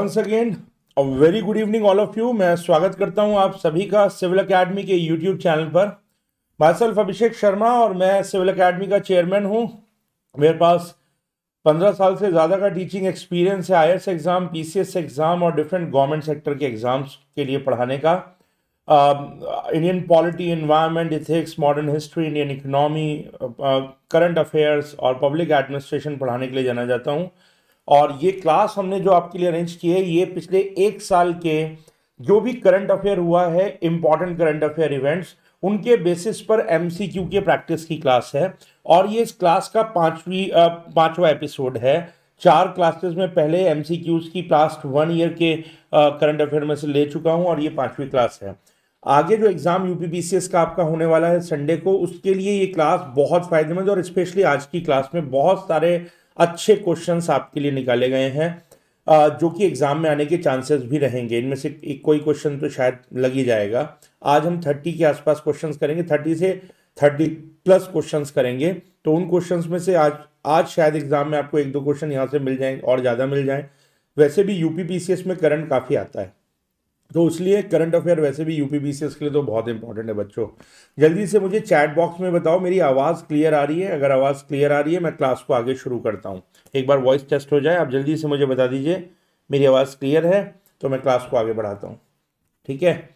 Once again a very good evening all of you. मैं स्वागत करता हूं आप सभी का सिविल एकेडमी के यूट्यूब चैनल पर। मायसेल्फ अभिषेक शर्मा और मैं सिविल एकेडमी का चेयरमैन हूं। मेरे पास 15 साल से ज़्यादा का टीचिंग एक्सपीरियंस है आईएएस एग्ज़ाम, पीसीएस एग्ज़ाम और डिफरेंट गवर्नमेंट सेक्टर के एग्ज़ाम्स के लिए पढ़ाने का। Indian polity, environment, ethics, modern history, Indian economy, current affairs और पब्लिक एडमिनिस्ट्रेशन पढ़ाने के लिए जाना जाता हूं। और ये क्लास हमने जो आपके लिए अरेंज की है, ये पिछले एक साल के जो भी करंट अफेयर हुआ है, इम्पॉर्टेंट करंट अफेयर इवेंट्स, उनके बेसिस पर एमसीक्यू के प्रैक्टिस की क्लास है। और ये इस क्लास का पाँचवा एपिसोड है। चार क्लासेस में पहले एमसीक्यूज की लास्ट 1 ईयर के करंट अफेयर में से ले चुका हूँ और ये 5वीं क्लास है। आगे जो एग्ज़ाम यूपीपीसीएस का आपका होने वाला है संडे को, उसके लिए ये क्लास बहुत फ़ायदेमंद और स्पेशली आज की क्लास में बहुत सारे अच्छे क्वेश्चंस आपके लिए निकाले गए हैं जो कि एग्ज़ाम में आने के चांसेस भी रहेंगे। इनमें से कोई क्वेश्चन तो शायद लग ही जाएगा। आज हम 30 के आसपास क्वेश्चंस करेंगे, 30 से 30 प्लस क्वेश्चंस करेंगे। तो उन क्वेश्चंस में से आज शायद एग्ज़ाम में आपको 1-2 क्वेश्चन यहाँ से मिल जाएँ और ज़्यादा मिल जाएँ। वैसे भी यूपीपीसीएस में करंट काफ़ी आता है, तो इसलिए करंट अफेयर वैसे भी यूपीपीसीएस के लिए तो बहुत इंपॉर्टेंट है। बच्चों जल्दी से मुझे चैट बॉक्स में बताओ मेरी आवाज़ क्लियर आ रही है। अगर आवाज़ क्लियर आ रही है मैं क्लास को आगे शुरू करता हूँ। एक बार वॉइस टेस्ट हो जाए, आप जल्दी से मुझे बता दीजिए मेरी आवाज़ क्लियर है तो मैं क्लास को आगे बढ़ाता हूँ। ठीक है,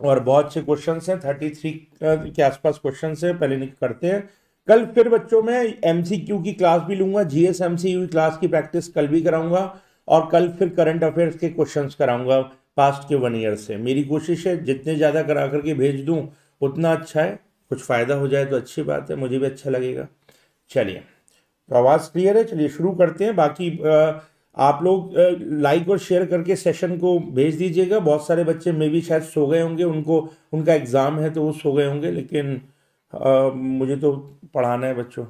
और बहुत से क्वेश्चन हैं, 33 के आसपास क्वेश्चन हैं, पहले करते हैं। कल फिर बच्चों मैं एमसीक्यू की क्लास भी लूँगा, जीएसएमसीयू की क्लास की प्रैक्टिस कल भी कराऊँगा और कल फिर करंट अफेयर्स के क्वेश्चन कराऊँगा पास्ट के 1 ईयर से। मेरी कोशिश है जितने ज़्यादा करा करके भेज दूं उतना अच्छा है। कुछ फ़ायदा हो जाए तो अच्छी बात है, मुझे भी अच्छा लगेगा। चलिए, तो आवाज़ क्लियर है, चलिए शुरू करते हैं। बाकी आप लोग लाइक और शेयर करके सेशन को भेज दीजिएगा। बहुत सारे बच्चे मे भी शायद सो गए होंगे, उनका एग्ज़ाम है तो वो सो गए होंगे, लेकिन मुझे तो पढ़ाना है बच्चों।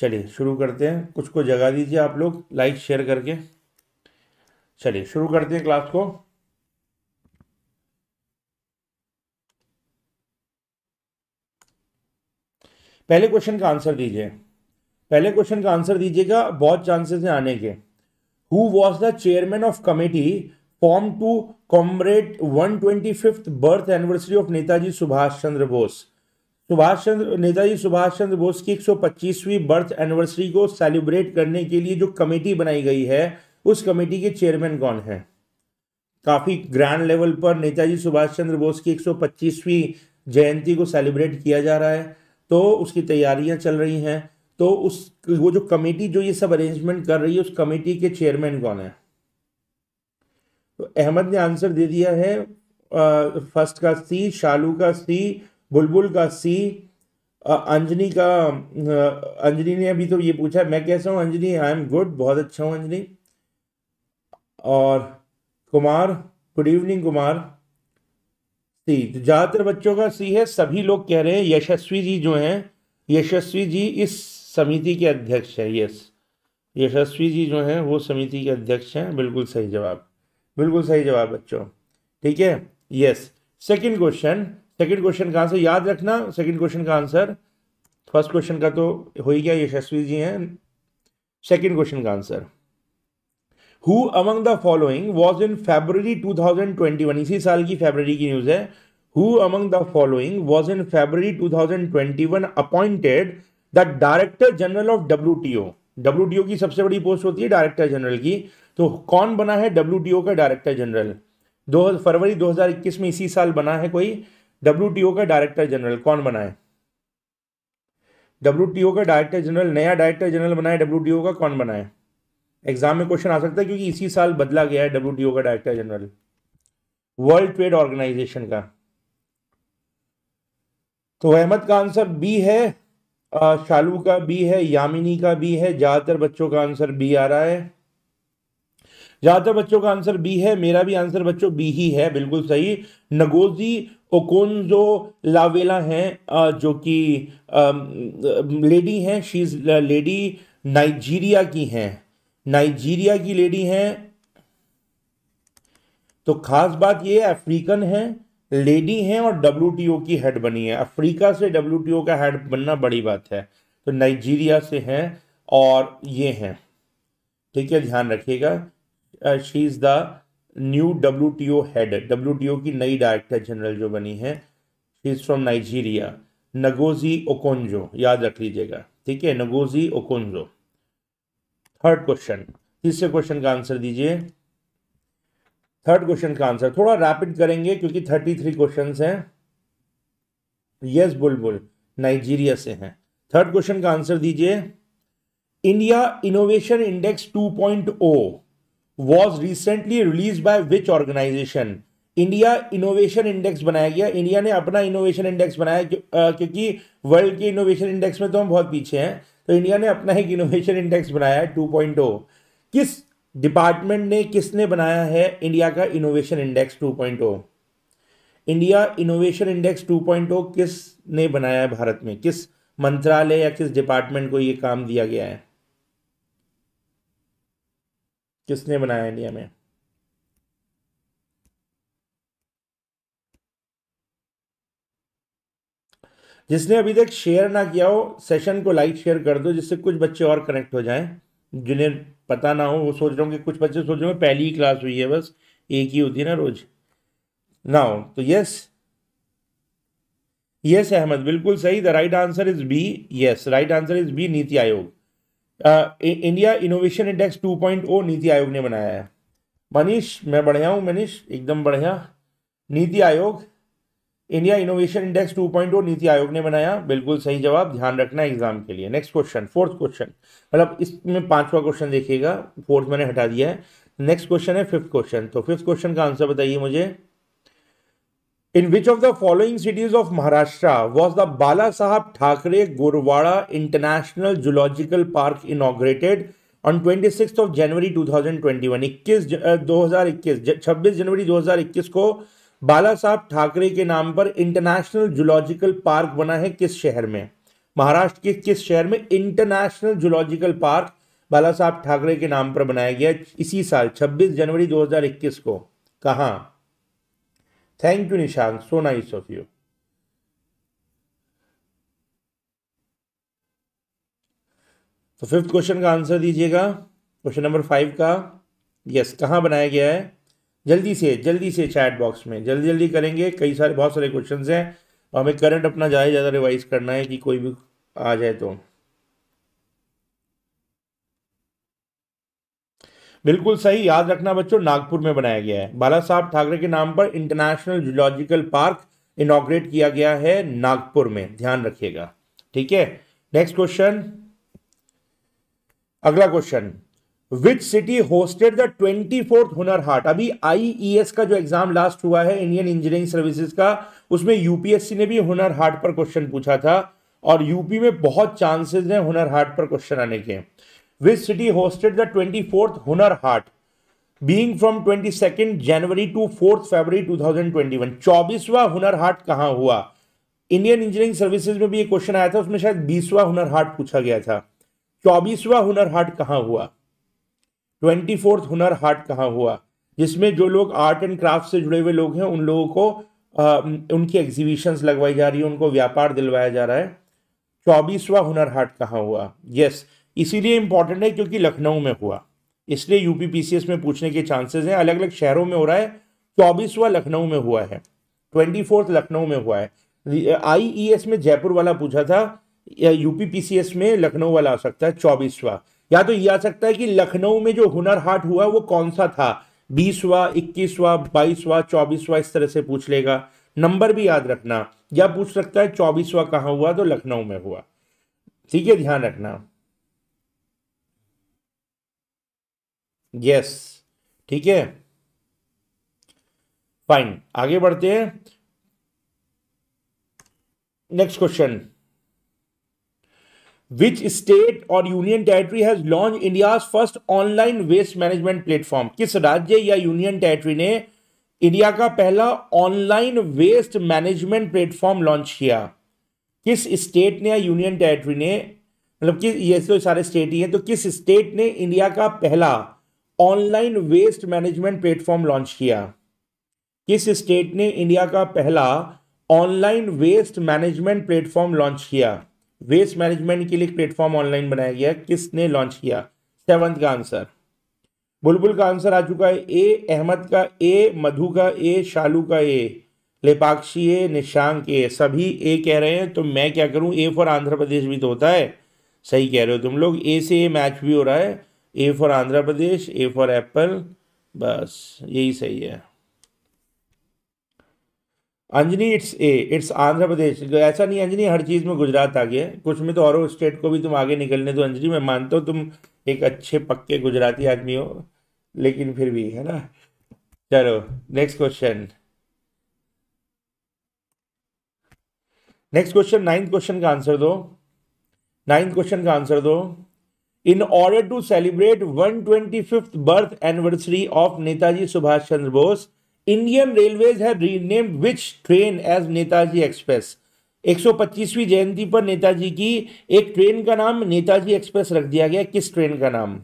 चलिए शुरू करते हैं, कुछ को जगा दीजिए आप लोग लाइक शेयर करके। चलिए शुरू करते हैं क्लास को। पहले क्वेश्चन का आंसर दीजिए, पहले क्वेश्चन का आंसर दीजिएगा, बहुत चांसेस हैं आने के। Who was the chairman of committee form to commemorate 125th birth anniversary of Netaji Subhash Chandra Bose. Netaji Subhash Chandra Bose की 125वीं बर्थ एनिवर्सरी को सेलिब्रेट करने के लिए जो कमेटी बनाई गई है, उस कमेटी के चेयरमैन कौन है? काफ़ी ग्रैंड लेवल पर नेताजी सुभाष चंद्र बोस की 125वीं जयंती को सेलिब्रेट किया जा रहा है, तो उसकी तैयारियां चल रही हैं। तो वो जो कमेटी जो ये सब अरेंजमेंट कर रही है, उस कमेटी के चेयरमैन कौन है? तो अहमद ने आंसर दे दिया है, फर्स्ट का सी, शालू का सी, बुलबुल का सी, अंजनी का अंजनी ने अभी तो ये पूछा मैं कैसा हूँ अंजनी, आई एम गुड, बहुत अच्छा हूँ अंजनी। और Kumar, good evening Kumar, C. तो ज़्यादातर बच्चों का सी है। सभी लोग कह रहे हैं यशस्वी जी जो हैं, यशस्वी जी इस समिति के अध्यक्ष हैं। यस, यशस्वी जी जो हैं वो समिति के अध्यक्ष हैं। बिल्कुल सही जवाब, बिल्कुल सही जवाब बच्चों। ठीक है, yes. Second question, second question का आंसर याद रखना। सेकंड क्वेश्चन का आंसर, फर्स्ट क्वेश्चन का तो हो ही गया, यशस्वी जी हैं। सेकंड क्वेश्चन का answer, who among the following was in February 2021, इसी साल की फेबररी की न्यूज़ है। Who among the following was in February 2021 appointed the director general of WTO। WTO की सबसे बड़ी पोस्ट होती है डायरेक्टर जनरल की, तो कौन बना है WTO का डायरेक्टर जनरल? फरवरी 2021 में इसी साल बना है कोई। WTO का डायरेक्टर जनरल कौन बना है? WTO का डायरेक्टर जनरल, नया डायरेक्टर जनरल बना है WTO का, कौन बना है? एग्जाम में क्वेश्चन आ सकता है क्योंकि इसी साल बदला गया है डब्ल्यूटीओ का director general. World trade organization का, तो अहमद का आंसर बी है, शालू का बी है, यामिनी का बी है। ज्यादातर बच्चों का आंसर बी आ रहा है, ज्यादातर बच्चों का आंसर बी है। मेरा भी आंसर बच्चों बी ही है, बिल्कुल सही। नगोजी ओकोंजोइवेल हैं जो कि लेडी हैं, शी इज लेडी, नाइजीरिया की हैं, नाइजीरिया की लेडी हैं। तो खास बात ये, अफ्रीकन हैं, लेडी हैं और WTO की हेड बनी है। अफ्रीका से WTO का हेड बनना बड़ी बात है। तो नाइजीरिया से हैं और ये हैं, ठीक है, ध्यान रखिएगा। She is the new WTO head, WTO की नई डायरेक्टर जनरल जो बनी है, she is from Nigeria, Ngozi Okonjo, याद रख लीजिएगा, ठीक है, नगोजी ओकोंजो। थर्ड क्वेश्चन, तीसरे क्वेश्चन का आंसर दीजिए। थर्ड क्वेश्चन का आंसर थोड़ा रैपिड करेंगे क्योंकि 33 क्वेश्चंस हैं। यस बुलबुल नाइजीरिया से हैं। थर्ड क्वेश्चन का आंसर दीजिए। India innovation index 2.0 was recently release by which organization. India innovation index बनाया गया, इंडिया ने अपना इनोवेशन इंडेक्स बनाया क्योंकि वर्ल्ड के इनोवेशन इंडेक्स में तो हम बहुत पीछे हैं, तो इंडिया ने अपना एक इनोवेशन इंडेक्स बनाया है 2.0। किस डिपार्टमेंट ने, किसने बनाया है इंडिया का innovation index 2.0? India innovation index 2.0 किस ने बनाया है भारत में, किस मंत्रालय या किस डिपार्टमेंट को ये काम दिया गया है, किसने बनाया इंडिया में? जिसने अभी तक शेयर ना किया हो सेशन को लाइक शेयर कर दो, जिससे कुछ बच्चे और कनेक्ट हो जाएं जिन्हें पता ना हो। वो सोच रहा हूँ कि कुछ बच्चे सोच रहे हैं पहली ही क्लास हुई है, बस एक ही होती है ना रोज ना हो तो। यस यस अहमद बिल्कुल सही, the right answer is B. Yes right answer is B, NITI Aayog. India innovation index 2.0 नीति आयोग ने बनाया है। मनीष मैं बढ़िया हूँ मनीष, एकदम बढ़िया। NITI Aayog, India innovation index 2.0 नीति आयोग ने बनाया, बिल्कुल सही जवाब, ध्यान रखना एग्जाम के लिए। नेक्स्ट क्वेश्चन, फोर्थ क्वेश्चन, मतलब इसमें पांचवा क्वेश्चन देखिएगा, फोर्थ मैंने हटा दिया है। नेक्स्ट क्वेश्चन है फिफ्थ क्वेश्चन, तो फिफ्थ क्वेश्चन का आंसर बताइए मुझे। In which of the following cities of Maharashtra was the Bala Saheb Thackeray Gorewada international zoological park inaugurated on 26 जनवरी 2021। 26 जनवरी 2021 को बाला साहब ठाकरे के नाम पर इंटरनेशनल जूलॉजिकल पार्क बना है किस शहर में? महाराष्ट्र के किस शहर में इंटरनेशनल जूलॉजिकल पार्क बाला साहब ठाकरे के नाम पर बनाया गया इसी साल 26 जनवरी 2021 को, कहाँ? Thank you Nishant, so nice of you. तो फिफ्थ क्वेश्चन का आंसर दीजिएगा, क्वेश्चन नंबर 5 का। यस कहाँ बनाया गया है? जल्दी से चैट बॉक्स में जल्दी जल्दी करेंगे, कई सारे बहुत सारे क्वेश्चंस हैं और हमें करंट अपना ज़्यादा रिवाइज करना है कि कोई भी आ जाए तो। बिल्कुल सही, याद रखना बच्चों, नागपुर में बनाया गया है। बाला साहब ठाकरे के नाम पर इंटरनेशनल जूलॉजिकल पार्क इनॉग्रेट किया गया है नागपुर में, ध्यान रखिएगा, ठीक है। नेक्स्ट क्वेश्चन, अगला question, which city hosted the 24th Hunar Haat. अभी IES का जो एग्जाम लास्ट हुआ है, इंडियन इंजीनियरिंग सर्विसेज का, उसमें UPSC ने भी हुनर हाट पर क्वेश्चन पूछा था और यूपी में बहुत चांसेस हैं हुनर हाट पर क्वेश्चन आने के। Which city hosted the 24th Hunar Haat being from 22 January to 4 February 2021। 24वां हुनर हाट कहाँ हुआ? इंडियन इंजीनियरिंग सर्विसेज में भी ये क्वेश्चन आया था, उसमें शायद 20वां हुनर हाट पूछा गया था। 24वां हुनर हाट कहाँ हुआ, 24th हुनर हाट कहाँ हुआ, जिसमें जो लोग आर्ट एंड क्राफ्ट से जुड़े हुए लोग हैं उन लोगों को उनकी एग्जीबिशंस लगवाई जा रही है, उनको व्यापार दिलवाया जा रहा है। 24वां हुनर हाट कहाँ हुआ? यस इसीलिए इम्पॉर्टेंट है क्योंकि लखनऊ में हुआ, इसलिए UPPCS में पूछने के चांसेस हैं। अलग अलग शहरों में हो रहा है, 24वां लखनऊ में हुआ है, 24th लखनऊ में हुआ है। IES में जयपुर वाला पूछा था, UPPCS में लखनऊ वाला आ सकता है 24वां। या तो ये आ सकता है कि लखनऊ में जो हुनर हाट हुआ वो कौन सा था, 20वां, 21वां, 22वां, 24वां, इस तरह से पूछ लेगा, नंबर भी याद रखना। या पूछ सकता है 24वां कहाँ हुआ, तो लखनऊ में हुआ, ठीक है, ध्यान रखना। यस ठीक है, फाइन, आगे बढ़ते हैं। Next question, Which state or union territory has launched India's first online waste management platform? किस राज्य या यूनियन टेरिटरी ने इंडिया का पहला online waste management platform launch किया? किस स्टेट ने या यूनियन टेरिटरी ने, मतलब कि ये तो सारे स्टेट ही हैं, तो किस स्टेट ने इंडिया का पहला online waste management platform launch किया? किस स्टेट ने इंडिया का पहला online waste management platform launch किया? वेस्ट मैनेजमेंट के लिए प्लेटफॉर्म ऑनलाइन बनाया गया, किसने लॉन्च किया? 7th का आंसर, बुलबुल का आंसर आ चुका है ए, अहमद का ए, मधु का ए, शालू का ए, लेपाक्षी ए, निशांक ए, सभी ए कह रहे हैं तो मैं क्या करूं, ए फॉर आंध्र प्रदेश भी तो होता है। सही कह रहे हो तुम लोग, ए से ए मैच भी हो रहा है, A for Andhra Pradesh, A for apple, बस यही सही है। Anjani it's A, it's Andhra Pradesh. ऐसा नहीं अंजनी हर चीज़ में गुजरात आ गया है, कुछ में तो और स्टेट को भी तुम आगे निकलने दो। अंजनी मैं मानता हूँ तुम एक अच्छे पक्के गुजराती आदमी हो, लेकिन फिर भी है ना। चलो next question, next question, ninth question का आंसर दो, नाइन्थ क्वेश्चन का आंसर दो। In order to celebrate 125th birth anniversary of Netaji Subhash Chandra Bose, Indian railways have renamed which train as Netaji express. 125वीं जयंती पर नेताजी की एक ट्रेन का नाम नेताजी एक्सप्रेस रख दिया गया। किस ट्रेन का नाम,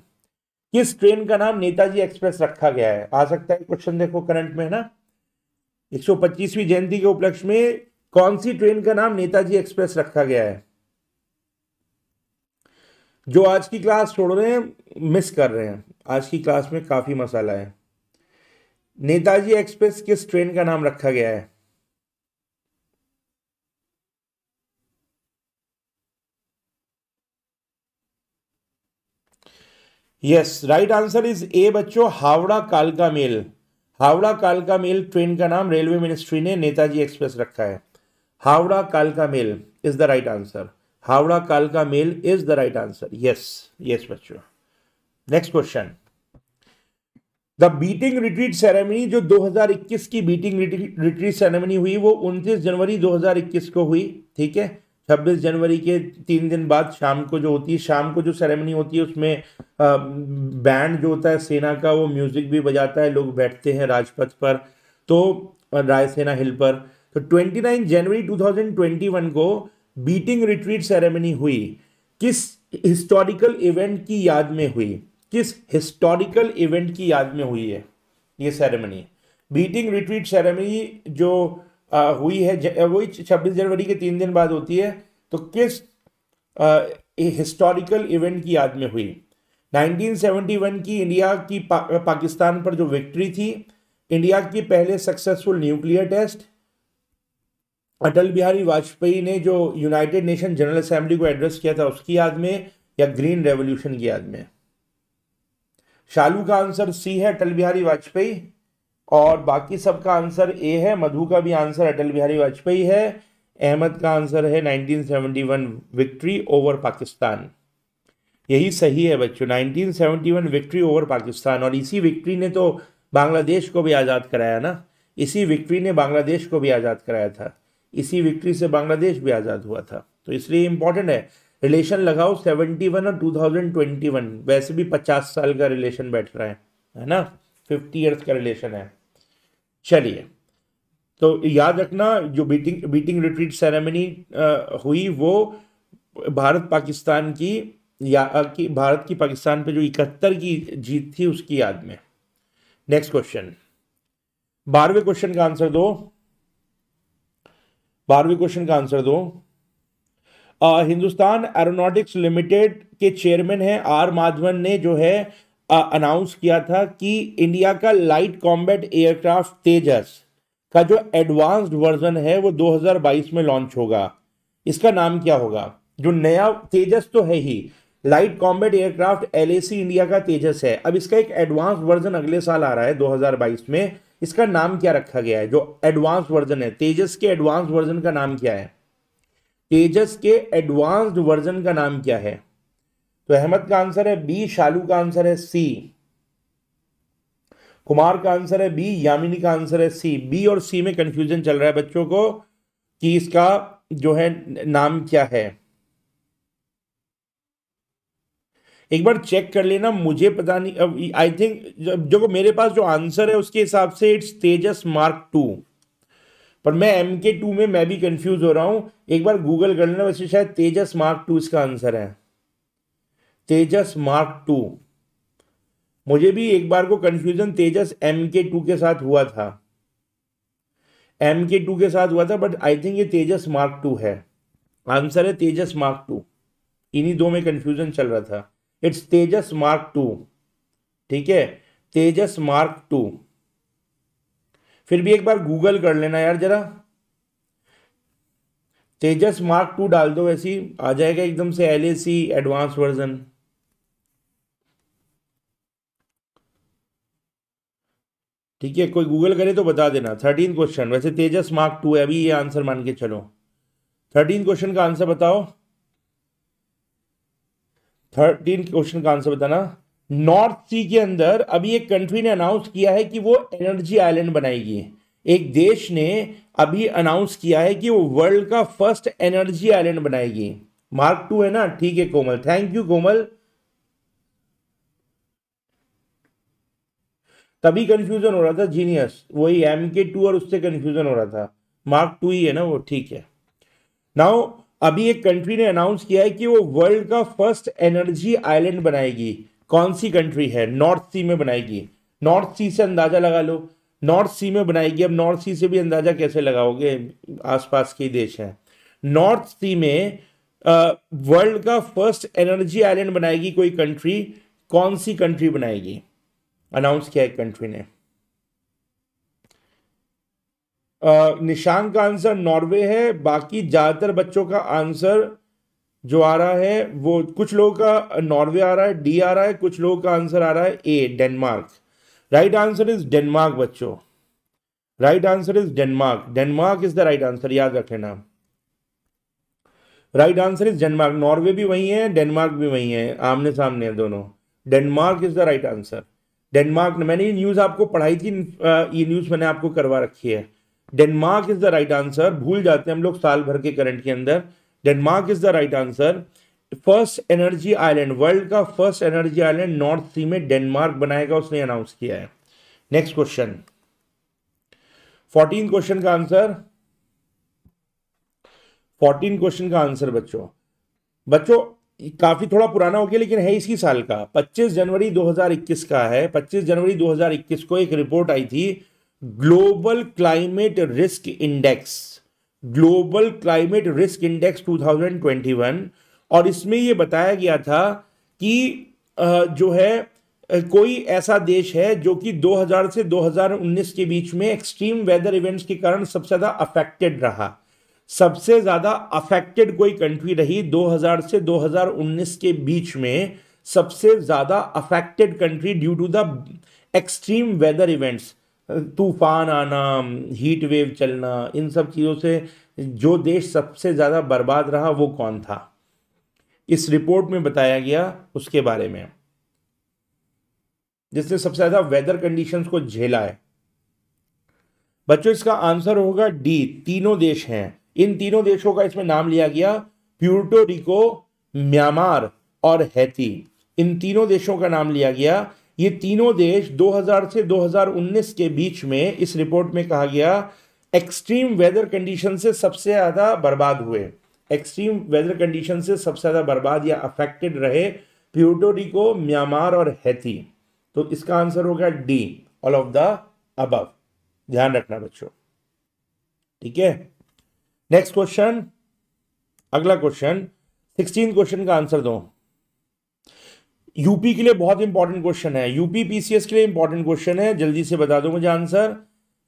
किस ट्रेन का नाम नेताजी एक्सप्रेस रखा गया है? आ सकता है क्वेश्चन, देखो करंट में है ना। 125वीं जयंती के उपलक्ष्य में कौन सी ट्रेन का नाम नेताजी एक्सप्रेस रखा गया है? जो आज की क्लास छोड़ रहे हैं मिस कर रहे हैं, आज की क्लास में काफी मसाला है। नेताजी एक्सप्रेस किस ट्रेन का नाम रखा गया है? Yes, right answer is A बच्चों, हावड़ा कालका मेल। हावड़ा कालका मेल ट्रेन का नाम रेलवे मिनिस्ट्री ने नेताजी एक्सप्रेस रखा है। हावड़ा कालका mail is the right answer, Howrah कालका mail is the right answer. Yes yes बच्चों, next question. The beating retreat ceremony, जो 2021 की बीटिंग रिट्रीट सेरेमनी हुई वो 29 जनवरी 2021 को हुई, ठीक है। 26 जनवरी के 3 दिन बाद शाम को जो होती है, शाम को जो सेरेमनी होती है उसमें बैंड जो होता है सेना का वो म्यूज़िक भी बजाता है, लोग बैठते हैं राजपथ पर, तो रायसेना हिल पर। तो 29 जनवरी 2021 को बीटिंग रिट्रीट सेरेमनी हुई, किस हिस्टोरिकल इवेंट की याद में हुई? किस हिस्टोरिकल इवेंट की याद में हुई है ये सेरेमनी? बीटिंग रिट्रीट सेरेमनी जो हुई है वही 26 जनवरी के 3 दिन बाद होती है, तो किस हिस्टोरिकल इवेंट की याद में हुई? 1971 की इंडिया की पाकिस्तान पर जो विक्ट्री थी, इंडिया की पहले successful nuclear test, Atal Bihari Vajpayee ने जो यूनाइटेड नेशन जनरल असेंबली को एड्रेस किया था उसकी याद में, या ग्रीन रेवोल्यूशन की याद में? शालू का आंसर सी है, अटल बिहारी वाजपेयी, और बाकी सबका आंसर ए है। मधु का भी आंसर अटल बिहारी वाजपेयी है, अहमद का आंसर है 1971 विक्ट्री ओवर पाकिस्तान। यही सही है बच्चों, 1971 विक्ट्री ओवर पाकिस्तान। और इसी विक्ट्री ने तो बांग्लादेश को भी आज़ाद कराया ना, इसी विक्ट्री ने बांग्लादेश को भी आज़ाद कराया था, इसी विक्ट्री से बांग्लादेश भी आज़ाद हुआ था। तो इसलिए इम्पॉर्टेंट है, रिलेशन लगाओ 71 और 2021। वैसे भी 50 साल का रिलेशन बैठ रहा है ना, 50 इयर्स का रिलेशन है। चलिए, तो याद रखना जो बीटिंग रिट्रीट सेरेमनी हुई वो भारत पाकिस्तान की, या कि भारत की पाकिस्तान पे जो 71 की जीत थी उसकी याद में। नेक्स्ट क्वेश्चन, 12वें क्वेश्चन का आंसर दो, 12वें क्वेश्चन का आंसर दो। हिंदुस्तान एरोनॉटिक्स लिमिटेड के चेयरमैन हैं आर माधवन ने जो है अनाउंस किया था कि इंडिया का लाइट कॉम्बैट एयरक्राफ्ट तेजस का जो एडवांस्ड वर्जन है वो 2022 में लॉन्च होगा। इसका नाम क्या होगा? जो नया तेजस तो है ही, light combat aircraft LAC India का तेजस है, अब इसका एक एडवांस वर्जन अगले साल आ रहा है 2022 में। इसका नाम क्या रखा गया है? जो एडवांस वर्जन है तेजस के, एडवांस वर्जन का नाम क्या है? तेजस के एडवांस्ड वर्जन का नाम क्या है? तो अहमद का आंसर है बी, शालू का आंसर है सी, कुमार का आंसर है बी, यामिनी का आंसर है सी। बी और सी में कंफ्यूजन चल रहा है बच्चों को कि इसका जो है नाम क्या है। एक बार चेक कर लेना, मुझे पता नहीं, आई थिंक जो मेरे पास जो आंसर है उसके हिसाब से इट्स तेजस मार्क 2, पर मैं MK2 में मैं भी कंफ्यूज हो रहा हूँ। एक बार गूगल कर लेना, वैसे शायद तेजस मार्क 2 इसका आंसर है, तेजस मार्क 2। मुझे भी एक बार को कन्फ्यूजन तेजस MK2 के साथ हुआ था, MK2 के साथ हुआ था, बट आई थिंक ये तेजस मार्क 2 है। आंसर है तेजस मार्क 2, इन्हीं दो में कन्फ्यूजन चल रहा था। इट्स तेजस मार्क 2, ठीक है। तेजस मार्क 2। फिर भी एक बार गूगल कर लेना यार जरा, तेजस मार्क 2 डाल दो, ऐसी आ जाएगा एकदम से LAC एडवांस वर्जन। ठीक है, कोई गूगल करे तो बता देना। 13 क्वेश्चन, वैसे तेजस मार्क 2 है अभी, ये आंसर मान के चलो। 13 क्वेश्चन का आंसर बताओ, 13 क्वेश्चन का आंसर बताना। नॉर्थ सी के अंदर अभी एक कंट्री ने अनाउंस किया है कि वो एनर्जी आइलैंड बनाएगी। एक देश ने अभी अनाउंस किया है कि वो वर्ल्ड का फर्स्ट एनर्जी आइलैंड बनाएगी। मार्क 2 है ना, ठीक है कोमल, थैंक यू कोमल। तभी कंफ्यूजन हो रहा था जीनियस, वही MK2 और उससे कंफ्यूजन हो रहा था। मार्क 2 ही है ना वो, ठीक है। नाउ अभी एक कंट्री ने अनाउंस किया है कि वो वर्ल्ड का फर्स्ट एनर्जी आइलैंड बनाएगी। कौन सी कंट्री है? नॉर्थ सी में बनाएगी। नॉर्थ सी से अंदाजा लगा लो, नॉर्थ सी में बनाएगी। अब नॉर्थ सी से भी अंदाजा कैसे लगाओगे, आसपास के देश हैं। नॉर्थ सी में वर्ल्ड का फर्स्ट एनर्जी आइलैंड बनाएगी कोई कंट्री। कौन सी कंट्री बनाएगी? अनाउंस किया एक कंट्री ने। निशांक का आंसर नॉर्वे है। बाकी ज्यादातर बच्चों का आंसर जो आ रहा है वो, कुछ लोगों का नॉर्वे आ रहा है, डी आ रहा है, कुछ लोगों का आंसर आ रहा है A, Denmark. Right answer is Denmark बच्चों, right answer is Denmark. Denmark is the right answer, याद रख लेना। Right answer is Denmark. Norway भी वही है, डेनमार्क भी वही है, आमने सामने है दोनों। Denmark is the right answer. Denmark ने, मैंने ये न्यूज आपको पढ़ाई थी, ये न्यूज मैंने आपको करवा रखी है। Denmark is the right answer, भूल जाते हैं हम लोग साल भर के करंट के अंदर। Denmark is the right answer. First energy island, world का first energy island north sea में डेनमार्क बनाएगा, उसने अनाउंस किया है। नेक्स्ट क्वेश्चन, 14 क्वेश्चन का आंसर, 14 क्वेश्चन का आंसर बच्चों। बच्चों काफी थोड़ा पुराना हो गया लेकिन है इसी साल का, 25 जनवरी 2021 का है। 25 जनवरी 2021 को एक रिपोर्ट आई थी, global climate risk index, global climate risk index 2021। और इसमें यह बताया गया था कि जो है कोई ऐसा देश है जो कि 2000 से 2019 के बीच में एक्सट्रीम वेदर इवेंट्स के कारण सबसे ज़्यादा अफेक्टेड रहा। सबसे ज़्यादा अफेक्टेड कोई कंट्री रही 2000 से 2019 के बीच में, सबसे ज़्यादा affected country due to the extreme weather events. तूफान आना, हीट वेव चलना, इन सब चीज़ों से जो देश सबसे ज़्यादा बर्बाद रहा वो कौन था, इस रिपोर्ट में बताया गया उसके बारे में, जिसने सबसे ज़्यादा वेदर कंडीशंस को झेला है। बच्चों इसका आंसर होगा डी, तीनों देश हैं। इन तीनों देशों का इसमें नाम लिया गया, प्यूर्टो रिको, म्यांमार और हैती, इन तीनों देशों का नाम लिया गया। ये तीनों देश 2000 से 2019 के बीच में, इस रिपोर्ट में कहा गया, एक्सट्रीम वेदर कंडीशन से सबसे ज़्यादा बर्बाद हुए। एक्सट्रीम वेदर कंडीशन से सबसे ज़्यादा बर्बाद या अफेक्टेड रहे प्यूर्टो रिको, म्यांमार और हैती। तो इसका आंसर होगा D, all of the above, ध्यान रखना बच्चों। ठीक है, नेक्स्ट क्वेश्चन, अगला क्वेश्चन 16 क्वेश्चन का आंसर दो। यूपी के लिए बहुत इंपॉर्टेंट क्वेश्चन है, यूपी PCS के लिए इंपॉर्टेंट क्वेश्चन है, जल्दी से बता दो मुझे आंसर।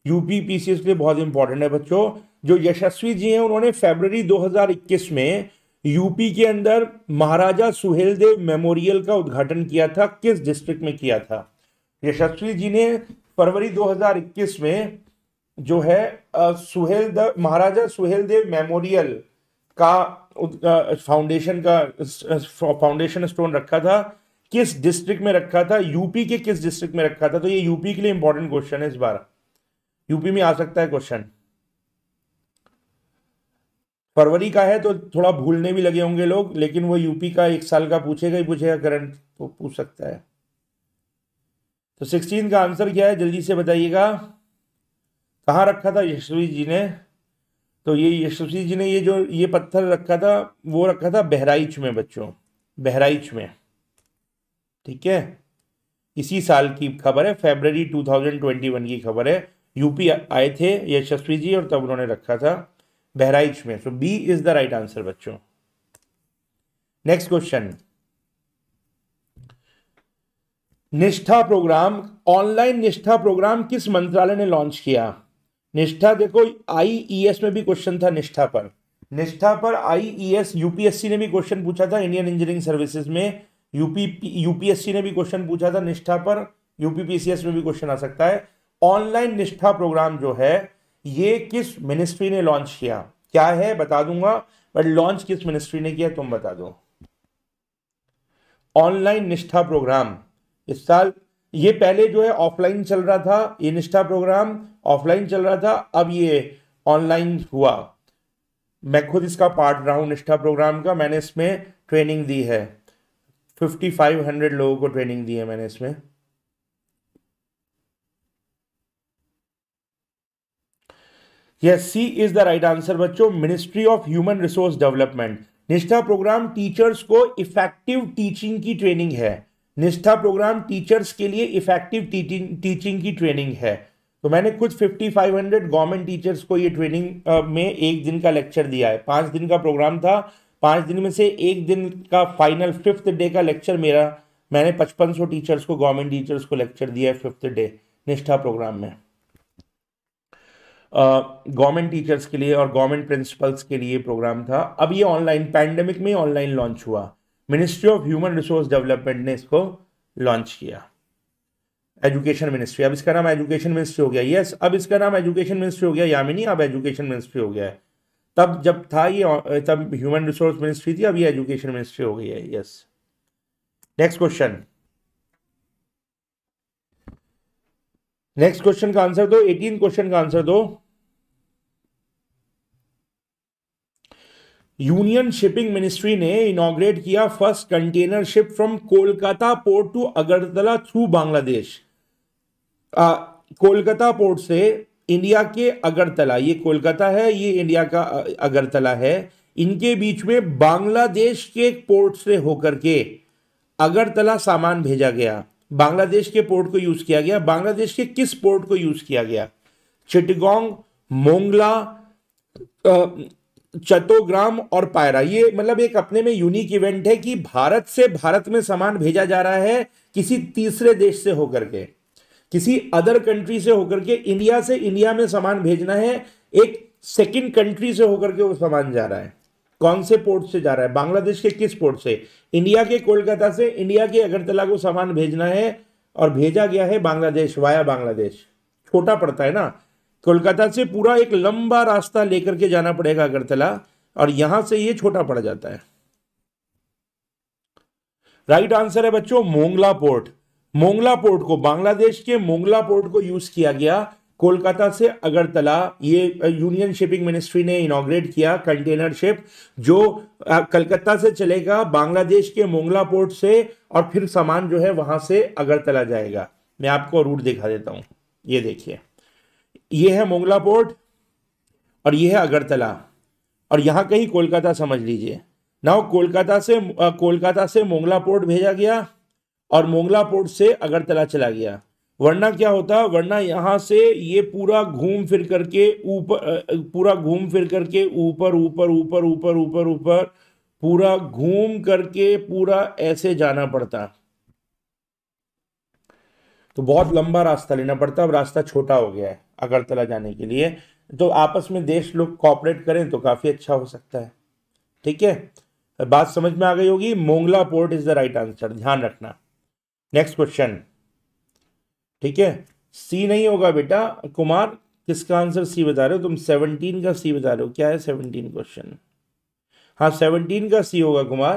यूपी PCS के लिए बहुत इंपॉर्टेंट है बच्चों। जो यशस्वी जी हैं उन्होंने फरवरी 2021 में यूपी के अंदर महाराजा सुहेलदेव मेमोरियल का उद्घाटन किया था, किस डिस्ट्रिक्ट में किया था? यशस्वी जी ने फरवरी 2021 में जो है महाराजा सुहेलदेव मेमोरियल का फाउंडेशन स्टोन रखा था, किस डिस्ट्रिक्ट में रखा था? यूपी के किस डिस्ट्रिक्ट में रखा था? तो ये यूपी के लिए इंपॉर्टेंट क्वेश्चन है, इस बार यूपी में आ सकता है क्वेश्चन। फरवरी का है तो थोड़ा भूलने भी लगे होंगे लोग, लेकिन वो यूपी का एक साल का पूछेगा ही पूछेगा, करंट तो पूछ सकता है। तो 16 का आंसर क्या है जल्दी से बताइएगा, कहाँ रखा था यशस्वी जी ने? तो ये यशस्वी जी ने ये पत्थर रखा था, वो रखा था बहराइच में बच्चों, बहराइच में। ठीक है, इसी साल की खबर है, फरवरी 2021 की खबर है। यूपी आए थे यशस्वी जी और तब उन्होंने रखा था बहराइच में। So B is the right answer बच्चों। नेक्स्ट क्वेश्चन, निष्ठा प्रोग्राम, ऑनलाइन निष्ठा प्रोग्राम किस मंत्रालय ने लॉन्च किया? निष्ठा देखो IES में भी क्वेश्चन था निष्ठा पर, निष्ठा पर IES UPSC ने भी क्वेश्चन पूछा था, इंडियन इंजीनियरिंग सर्विसेज में UPSC ने भी क्वेश्चन पूछा था निष्ठा पर, UPPCS में भी क्वेश्चन आ सकता है। ऑनलाइन निष्ठा प्रोग्राम जो है ये किस मिनिस्ट्री ने लॉन्च किया? क्या है बता दूंगा, बट लॉन्च किस मिनिस्ट्री ने किया तुम बता दो। ऑनलाइन निष्ठा प्रोग्राम इस साल, ये पहले जो है ऑफलाइन चल रहा था, ये निष्ठा प्रोग्राम ऑफलाइन चल रहा था, अब ये ऑनलाइन हुआ। मैं खुद इसका पार्ट रहा हूँ निष्ठा प्रोग्राम का, मैंने इसमें ट्रेनिंग दी है, 5500 लोगों को ट्रेनिंग दी है मैंने इसमें। Yes, C is the right answer बच्चों, ministry of human resource development. निष्ठा प्रोग्राम टीचर्स को इफेक्टिव टीचिंग की ट्रेनिंग है, निष्ठा प्रोग्राम टीचर्स के लिए इफेक्टिव टीचिंग की ट्रेनिंग है। तो मैंने कुछ 5500 गवर्नमेंट टीचर्स को ये ट्रेनिंग में एक दिन का लेक्चर दिया है, 5 दिन का प्रोग्राम था, 5 दिन में से एक दिन का फाइनल 5th डे का लेक्चर मेरा, मैंने 5500 टीचर्स को, गवर्नमेंट टीचर्स को लेक्चर दिया है 5th डे निष्ठा प्रोग्राम में, गवर्नमेंट टीचर्स के लिए और गवर्नमेंट प्रिंसिपल्स के लिए प्रोग्राम था। अब ये ऑनलाइन पैंडेमिक में ऑनलाइन लॉन्च हुआ, ministry of human resource development ने इसको लॉन्च किया, एजुकेशन मिनिस्ट्री, अब इसका नाम एजुकेशन मिनिस्ट्री हो गया। यस, अब इसका नाम एजुकेशन मिनिस्ट्री हो गया यामिनी, अब एजुकेशन मिनिस्ट्री हो गया है, तब जब था ये तब ह्यूमन रिसोर्स मिनिस्ट्री थी, अब ये एजुकेशन मिनिस्ट्री हो गई है। Yes, next question, next question का आंसर दो, 18 क्वेश्चन का आंसर दो। यूनियन शिपिंग मिनिस्ट्री ने इनॉग्रेट किया first container ship from Kolkata port to Agartala through Bangladesh. Kolkata port से इंडिया के अगरतला, ये कोलकाता है, ये इंडिया का अगरतला है, इनके बीच में बांग्लादेश के पोर्ट से होकर के अगरतला सामान भेजा गया। बांग्लादेश के पोर्ट को यूज किया गया, बांग्लादेश के किस पोर्ट को यूज किया गया? चिटगोंग, मोंगला, चट्टोग्राम और पायरा। ये मतलब एक अपने में यूनिक इवेंट है कि भारत से, भारत में सामान भेजा जा रहा है किसी तीसरे देश से होकर के, किसी अदर कंट्री से होकर के, इंडिया से इंडिया में सामान भेजना है, एक सेकंड कंट्री से होकर के वो सामान जा रहा है। कौन से पोर्ट से जा रहा है? बांग्लादेश के किस पोर्ट से? इंडिया के कोलकाता से इंडिया के अगरतला को सामान भेजना है और भेजा गया है बांग्लादेश, वाया बांग्लादेश। छोटा पड़ता है ना, कोलकाता से पूरा एक लंबा रास्ता लेकर के जाना पड़ेगा अगरतला, और यहां से ये छोटा पड़ जाता है। राइट आंसर है बच्चों मोंगला पोर्ट। मोंगला पोर्ट को, बांग्लादेश के मोंगला पोर्ट को यूज किया गया कोलकाता से अगरतला। ये यूनियन शिपिंग मिनिस्ट्री ने इनॉग्रेट किया कंटेनर शिप जो कलकत्ता से चलेगा बांग्लादेश के मोंगला पोर्ट से, और फिर सामान जो है वहां से अगरतला जाएगा। मैं आपको रूट दिखा देता हूं, ये देखिए, ये है मोंगला पोर्ट और ये है अगरतला, और यहाँ कहीं कोलकाता समझ लीजिए। नाउ कोलकाता से मोंगला पोर्ट भेजा गया और मोंगला पोर्ट से अगरतला चला गया, वरना क्या होता, वरना यहाँ से ये पूरा घूम फिर करके ऊपर, पूरा घूम फिर करके ऊपर ऊपर ऊपर ऊपर ऊपर ऊपर पूरा घूम करके पूरा ऐसे जाना पड़ता, तो बहुत लंबा रास्ता लेना पड़ता। अब रास्ता छोटा हो गया है अगरतला जाने के लिए, तो आपस में देश लोग कोऑपरेट करें तो काफ़ी अच्छा हो सकता है। ठीक है, बात समझ में आ गई होगी, Mongla port is the right answer, ध्यान रखना। नेक्स्ट क्वेश्चन, ठीक है, सी नहीं होगा बेटा कुमार, किसका आंसर सी बता रहे हो तुम? 17 का सी बता रहे हो, क्या है 17 क्वेश्चन? हाँ 17 का सी होगा कुमार।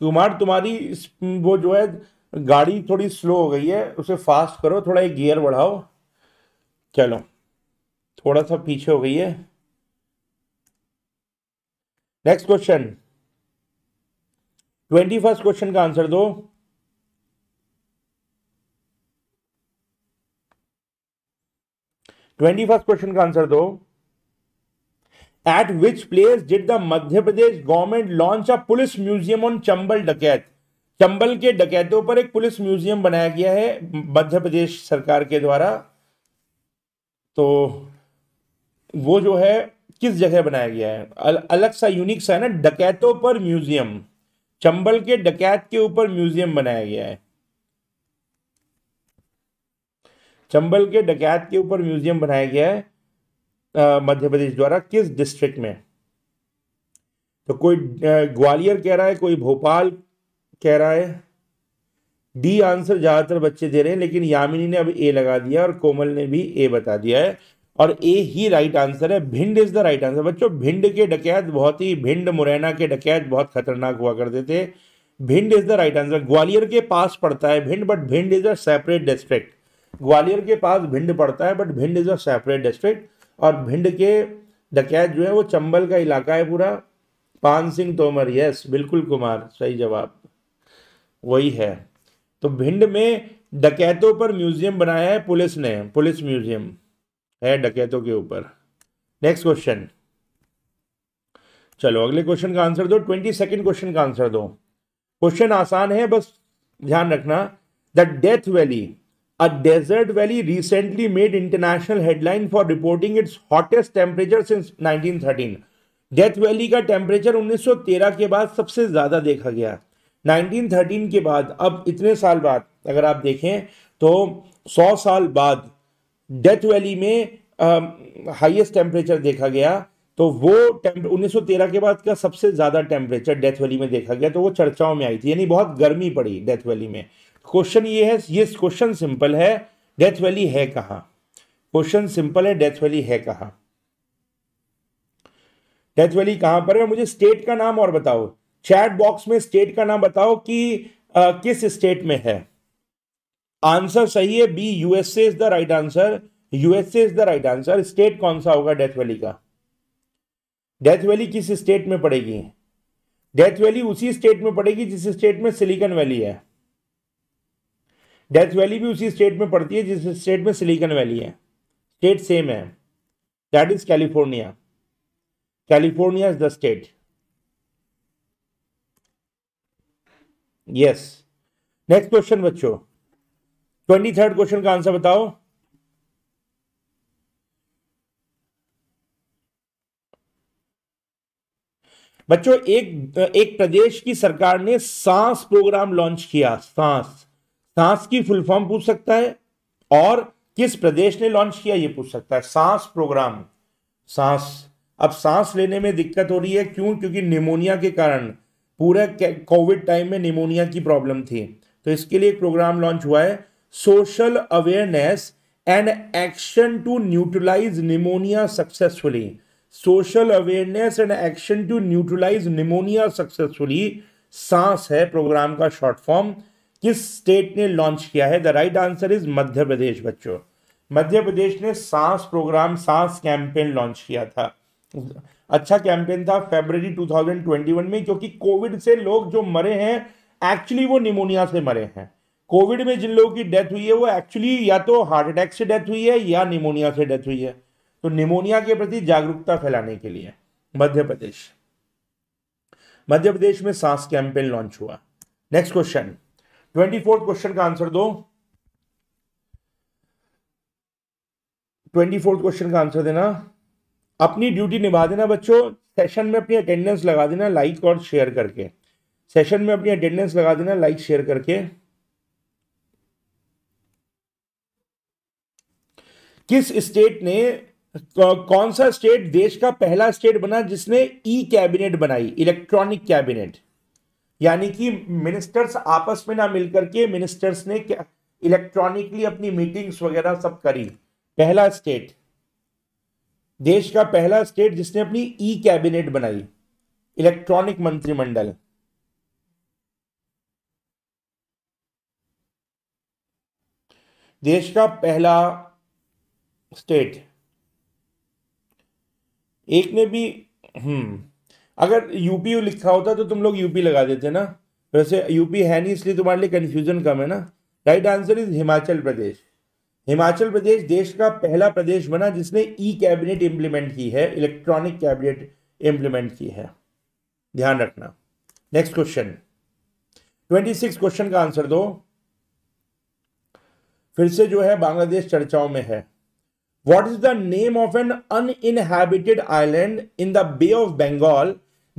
कुमार तुम्हारी वो जो है गाड़ी थोड़ी स्लो हो गई है, उसे फास्ट करो, थोड़ा एक गियर बढ़ाओ, चलो थोड़ा सा पीछे हो गई है। नेक्स्ट क्वेश्चन, 21st क्वेश्चन का आंसर दो। At which place did the Madhya Pradesh government launch a police museum on Chambal डकैत? चंबल के डकैतों पर एक पुलिस म्यूजियम बनाया गया है मध्य प्रदेश सरकार के द्वारा, तो वो जो है किस जगह बनाया गया है? अलग सा यूनिक सा है ना, डकैतों पर म्यूजियम, चंबल के डकैत के ऊपर म्यूजियम बनाया गया है। चंबल के डकैत के ऊपर म्यूजियम बनाया गया है मध्य प्रदेश द्वारा किस डिस्ट्रिक्ट में? तो कोई ग्वालियर कह रहा है, कोई भोपाल कह रहा है। डी आंसर ज्यादातर बच्चे दे रहे हैं, लेकिन यामिनी ने अब ए लगा दिया और कोमल ने भी ए बता दिया है और ए ही राइट आंसर है। Bhind is the right answer. बच्चों भिंड के डकैत बहुत ही, भिंड मुरैना के डकैत बहुत खतरनाक हुआ करते थे। Bhind is the right answer. Gwalior के पास पड़ता है Bhind, but Bhind is a separate district. Gwalior के पास भिंड पड़ता है but Bhind is a separate district. और भिंड के डकैत जो है वो चंबल का इलाका है पूरा। पान सिंह तोमर, यस बिल्कुल कुमार, सही जवाब वही है। तो भिंड में डकैतों पर म्यूजियम बनाया है पुलिस ने, पुलिस म्यूजियम है डकैतों के ऊपर। नेक्स्ट क्वेश्चन, चलो अगले क्वेश्चन का आंसर दो, 22वां क्वेश्चन का आंसर दो। क्वेश्चन आसान है, बस ध्यान रखना। The death valley, a desert valley, recently made international headline for reporting its hottest temperature since 1913। Death valley का टेम्परेचर 1913 के बाद सबसे ज़्यादा देखा गया, 1913 के बाद। अब इतने साल बाद अगर आप देखें तो 100 साल बाद डेथ वैली में हाईएस्ट टेम्परेचर देखा गया। तो वो 1913 के बाद का सबसे ज़्यादा टेम्परेचर डेथ वैली में देखा गया, तो वो चर्चाओं में आई थी, यानी बहुत गर्मी पड़ी डेथ वैली में। क्वेश्चन ये है, ये क्वेश्चन सिंपल है, डेथ वैली है कहाँ? क्वेश्चन सिंपल है, डेथ वैली है कहाँ? डेथ वैली कहाँ पर है? मुझे स्टेट का नाम और बताओ, चैट बॉक्स में स्टेट का नाम बताओ कि किस स्टेट में है। आंसर सही है B, USA is the right answer. USA is the right answer. State कौन सा होगा डेथ वैली का? डेथ वैली किस स्टेट में पड़ेगी? डेथ वैली उसी स्टेट में पड़ेगी जिस स्टेट में सिलिकॉन वैली है। डेथ वैली भी उसी स्टेट में पड़ती है जिस स्टेट में सिलिकॉन वैली है। स्टेट सेम है, that is California. California is the state. Yes. Next question बच्चों, 23वां क्वेश्चन का आंसर बताओ। बच्चों एक प्रदेश की सरकार ने सांस प्रोग्राम लॉन्च किया। सांस, सांस की फुल फॉर्म पूछ सकता है और किस प्रदेश ने लॉन्च किया ये पूछ सकता है। सांस प्रोग्राम, सांस। अब सांस लेने में दिक्कत हो रही है, क्यों? क्योंकि निमोनिया के कारण, पूरा कोविड टाइम में निमोनिया की प्रॉब्लम थी, तो इसके लिए एक प्रोग्राम लॉन्च हुआ है, social awareness and action to neutralise pneumonia successfully. Social awareness and action to neutralise pneumonia successfully, सांस है प्रोग्राम का शॉर्ट फॉर्म। किस स्टेट ने लॉन्च किया है? The right answer is Madhya Pradesh. बच्चों मध्य प्रदेश ने सांस प्रोग्राम, सांस कैंपेन लॉन्च किया था। अच्छा कैंपेन था फरवरी 2021 में, क्योंकि कोविड से लोग जो मरे हैं एक्चुअली वो निमोनिया से मरे हैं। कोविड में जिन लोगों की डेथ हुई है वो एक्चुअली या तो हार्ट अटैक से डेथ हुई है या निमोनिया से डेथ हुई है। तो निमोनिया के प्रति जागरूकता फैलाने के लिए मध्य प्रदेश में सांस कैंपेन लॉन्च हुआ। नेक्स्ट क्वेश्चन, 24वां क्वेश्चन का आंसर दो। 24वां क्वेश्चन का आंसर देना, अपनी ड्यूटी निभा देना। बच्चों सेशन में अपनी अटेंडेंस लगा देना लाइक और शेयर करके। सेशन में अपनी अटेंडेंस लगा देना लाइक शेयर करके। किस स्टेट ने, कौन सा स्टेट देश का पहला स्टेट बना जिसने ई कैबिनेट बनाई, इलेक्ट्रॉनिक कैबिनेट, यानी कि मिनिस्टर्स आपस में ना मिलकर के मिनिस्टर्स ने इलेक्ट्रॉनिकली अपनी मीटिंग्स वगैरह सब करी। पहला स्टेट, देश का पहला स्टेट जिसने अपनी ई कैबिनेट बनाई, इलेक्ट्रॉनिक मंत्रिमंडल। देश का पहला स्टेट, एक ने भी अगर यूपी लिखा होता तो तुम लोग यूपी लगा देते ना, वैसे यूपी है नहीं इसलिए तुम्हारे लिए कन्फ्यूजन कम है ना। Right answer is Himachal Pradesh. Himachal Pradesh देश का पहला प्रदेश बना जिसने ई कैबिनेट इंप्लीमेंट की है, इलेक्ट्रॉनिक कैबिनेट इंप्लीमेंट की है, ध्यान रखना। नेक्स्ट क्वेश्चन, 26 क्वेश्चन का आंसर दो। फिर से जो है बांग्लादेश चर्चाओं में है। What is the name of an uninhabited island in the Bay of Bengal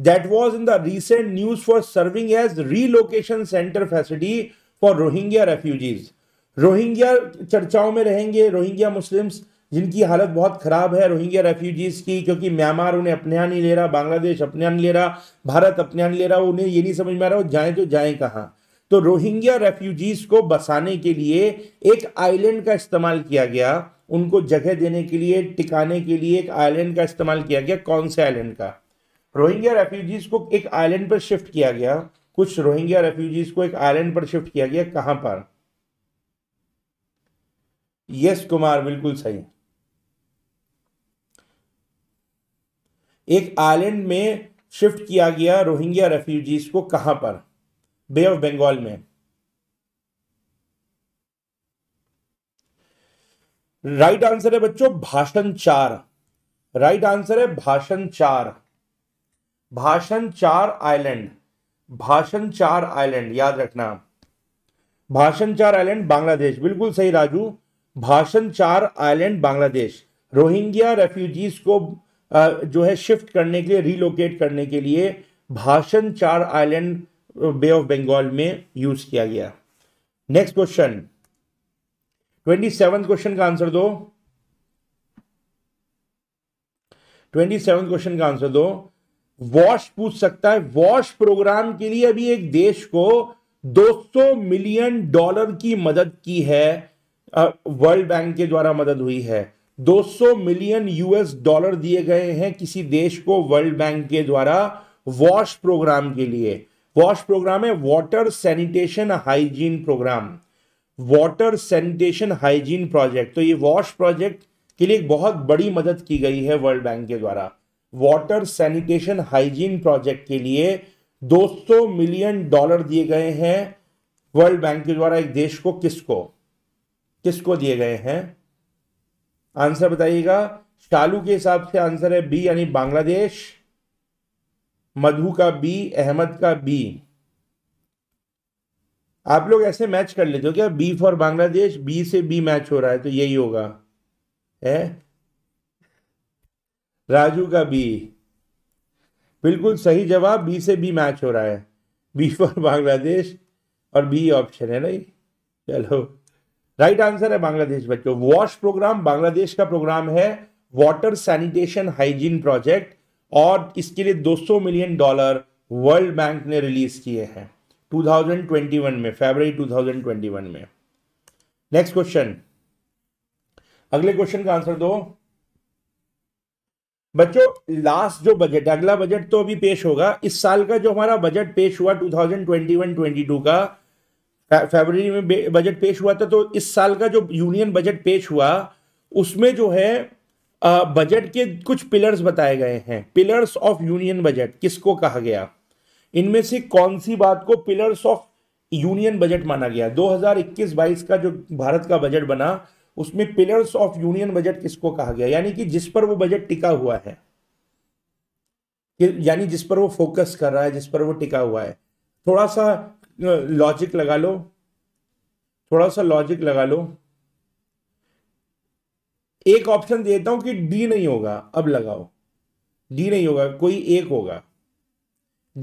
that was in the recent news for serving as relocation center facility for Rohingya refugees? Rohingya चर्चाओं में रहेंगे, रोहिंग्या मुस्लिम्स जिनकी हालत बहुत ख़राब है, Rohingya refugees की, क्योंकि म्यांमार उन्हें अपने यहाँ नहीं ले रहा, बांग्लादेश अपने यहाँ नहीं ले रहा, भारत अपने यहाँ नहीं ले रहा, उन्हें ये नहीं समझ में आ रहा वो जाएँ तो जाएँ कहाँ। तो रोहिंग्या रेफ्यूजीज़ को बसाने के लिए एक आइलैंड का इस्तेमाल किया गया, उनको जगह देने के लिए, टिकाने के लिए एक आइलैंड का इस्तेमाल किया गया। कौन से आइलैंड का? रोहिंग्या रेफ्यूजीज़ को एक आइलैंड पर शिफ्ट किया गया, कुछ रोहिंग्या रेफ्यूजीज़ को एक आइलैंड पर शिफ्ट किया गया। कहाँ पर? यस कुमार बिल्कुल सही, एक आइलैंड में शिफ्ट किया गया रोहिंग्या रेफ्यूजीज को। कहां पर? बे ऑफ बंगाल में। राइट आंसर है बच्चों भाषण चार, राइट आंसर है भाषण चार, भाषण चार आइलैंड, भाषण चार आइलैंड याद रखना, भाषण चार आइलैंड बांग्लादेश। बिल्कुल सही राजू, भाषण चार आइलैंड बांग्लादेश। रोहिंग्या रेफ्यूजीज को जो है शिफ्ट करने के लिए, रिलोकेट करने के लिए भाषण चार आइलैंड बे ऑफ बंगाल में यूज किया गया। नेक्स्ट क्वेश्चन 27 क्वेश्चन का आंसर दो, 27 क्वेश्चन का आंसर दो। वॉश पूछ सकता है, वॉश प्रोग्राम के लिए अभी एक देश को 200 मिलियन डॉलर की मदद की है, वर्ल्ड बैंक के द्वारा मदद हुई है, 200 मिलियन यूएस डॉलर दिए गए हैं किसी देश को वर्ल्ड बैंक के द्वारा वॉश प्रोग्राम के लिए। वॉश प्रोग्राम है water sanitation hygiene programme, water sanitation hygiene project. तो ये वॉश प्रोजेक्ट के लिए एक बहुत बड़ी मदद की गई है वर्ल्ड बैंक के द्वारा। वाटर सैनिटेशन हाइजीन प्रोजेक्ट के लिए 200 मिलियन डॉलर दिए गए हैं वर्ल्ड बैंक के द्वारा एक देश को। किसको किसको दिए गए हैं? आंसर बताइएगा। शालू के हिसाब से आंसर है बी यानी बांग्लादेश, मधु का बी, अहमद का बी। आप लोग ऐसे मैच कर लेते हो क्या? बी फॉर बांग्लादेश, बी से बी मैच हो रहा है तो यही होगा है, राजू का बी। बिल्कुल सही जवाब, बी से बी मैच हो रहा है, बी फॉर बांग्लादेश और बी ऑप्शन है ना। चलो राइट आंसर है बांग्लादेश बच्चों। वॉश प्रोग्राम बांग्लादेश का प्रोग्राम है, वाटर सैनिटेशन हाइजीन प्रोजेक्ट, और इसके लिए 200 मिलियन डॉलर वर्ल्ड बैंक ने रिलीज किए हैं 2021 में, फरवरी 2021 में। नेक्स्ट क्वेश्चन, अगले क्वेश्चन का आंसर दो बच्चों। लास्ट जो बजट, अगला बजट तो अभी पेश होगा, इस साल का जो हमारा बजट पेश हुआ 2021-22 का, फरवरी में बजट पेश हुआ था, तो इस साल का जो यूनियन बजट पेश हुआ उसमें जो है बजट के कुछ पिलर्स बताए गए हैं। पिलर्स ऑफ यूनियन बजट किसको कहा गया? इनमें से कौन सी बात को पिलर्स ऑफ यूनियन बजट माना गया? 2021-22 का जो भारत का बजट बना उसमें पिलर्स ऑफ यूनियन बजट किसको कहा गया? यानी कि जिस पर वो बजट टिका हुआ है, यानी जिस पर वो फोकस कर रहा है, जिस पर वो टिका हुआ है। थोड़ा सा लॉजिक लगा लो, थोड़ा सा लॉजिक लगा लो। एक ऑप्शन देता हूं कि डी नहीं होगा, अब लगाओ। डी नहीं होगा, कोई एक होगा।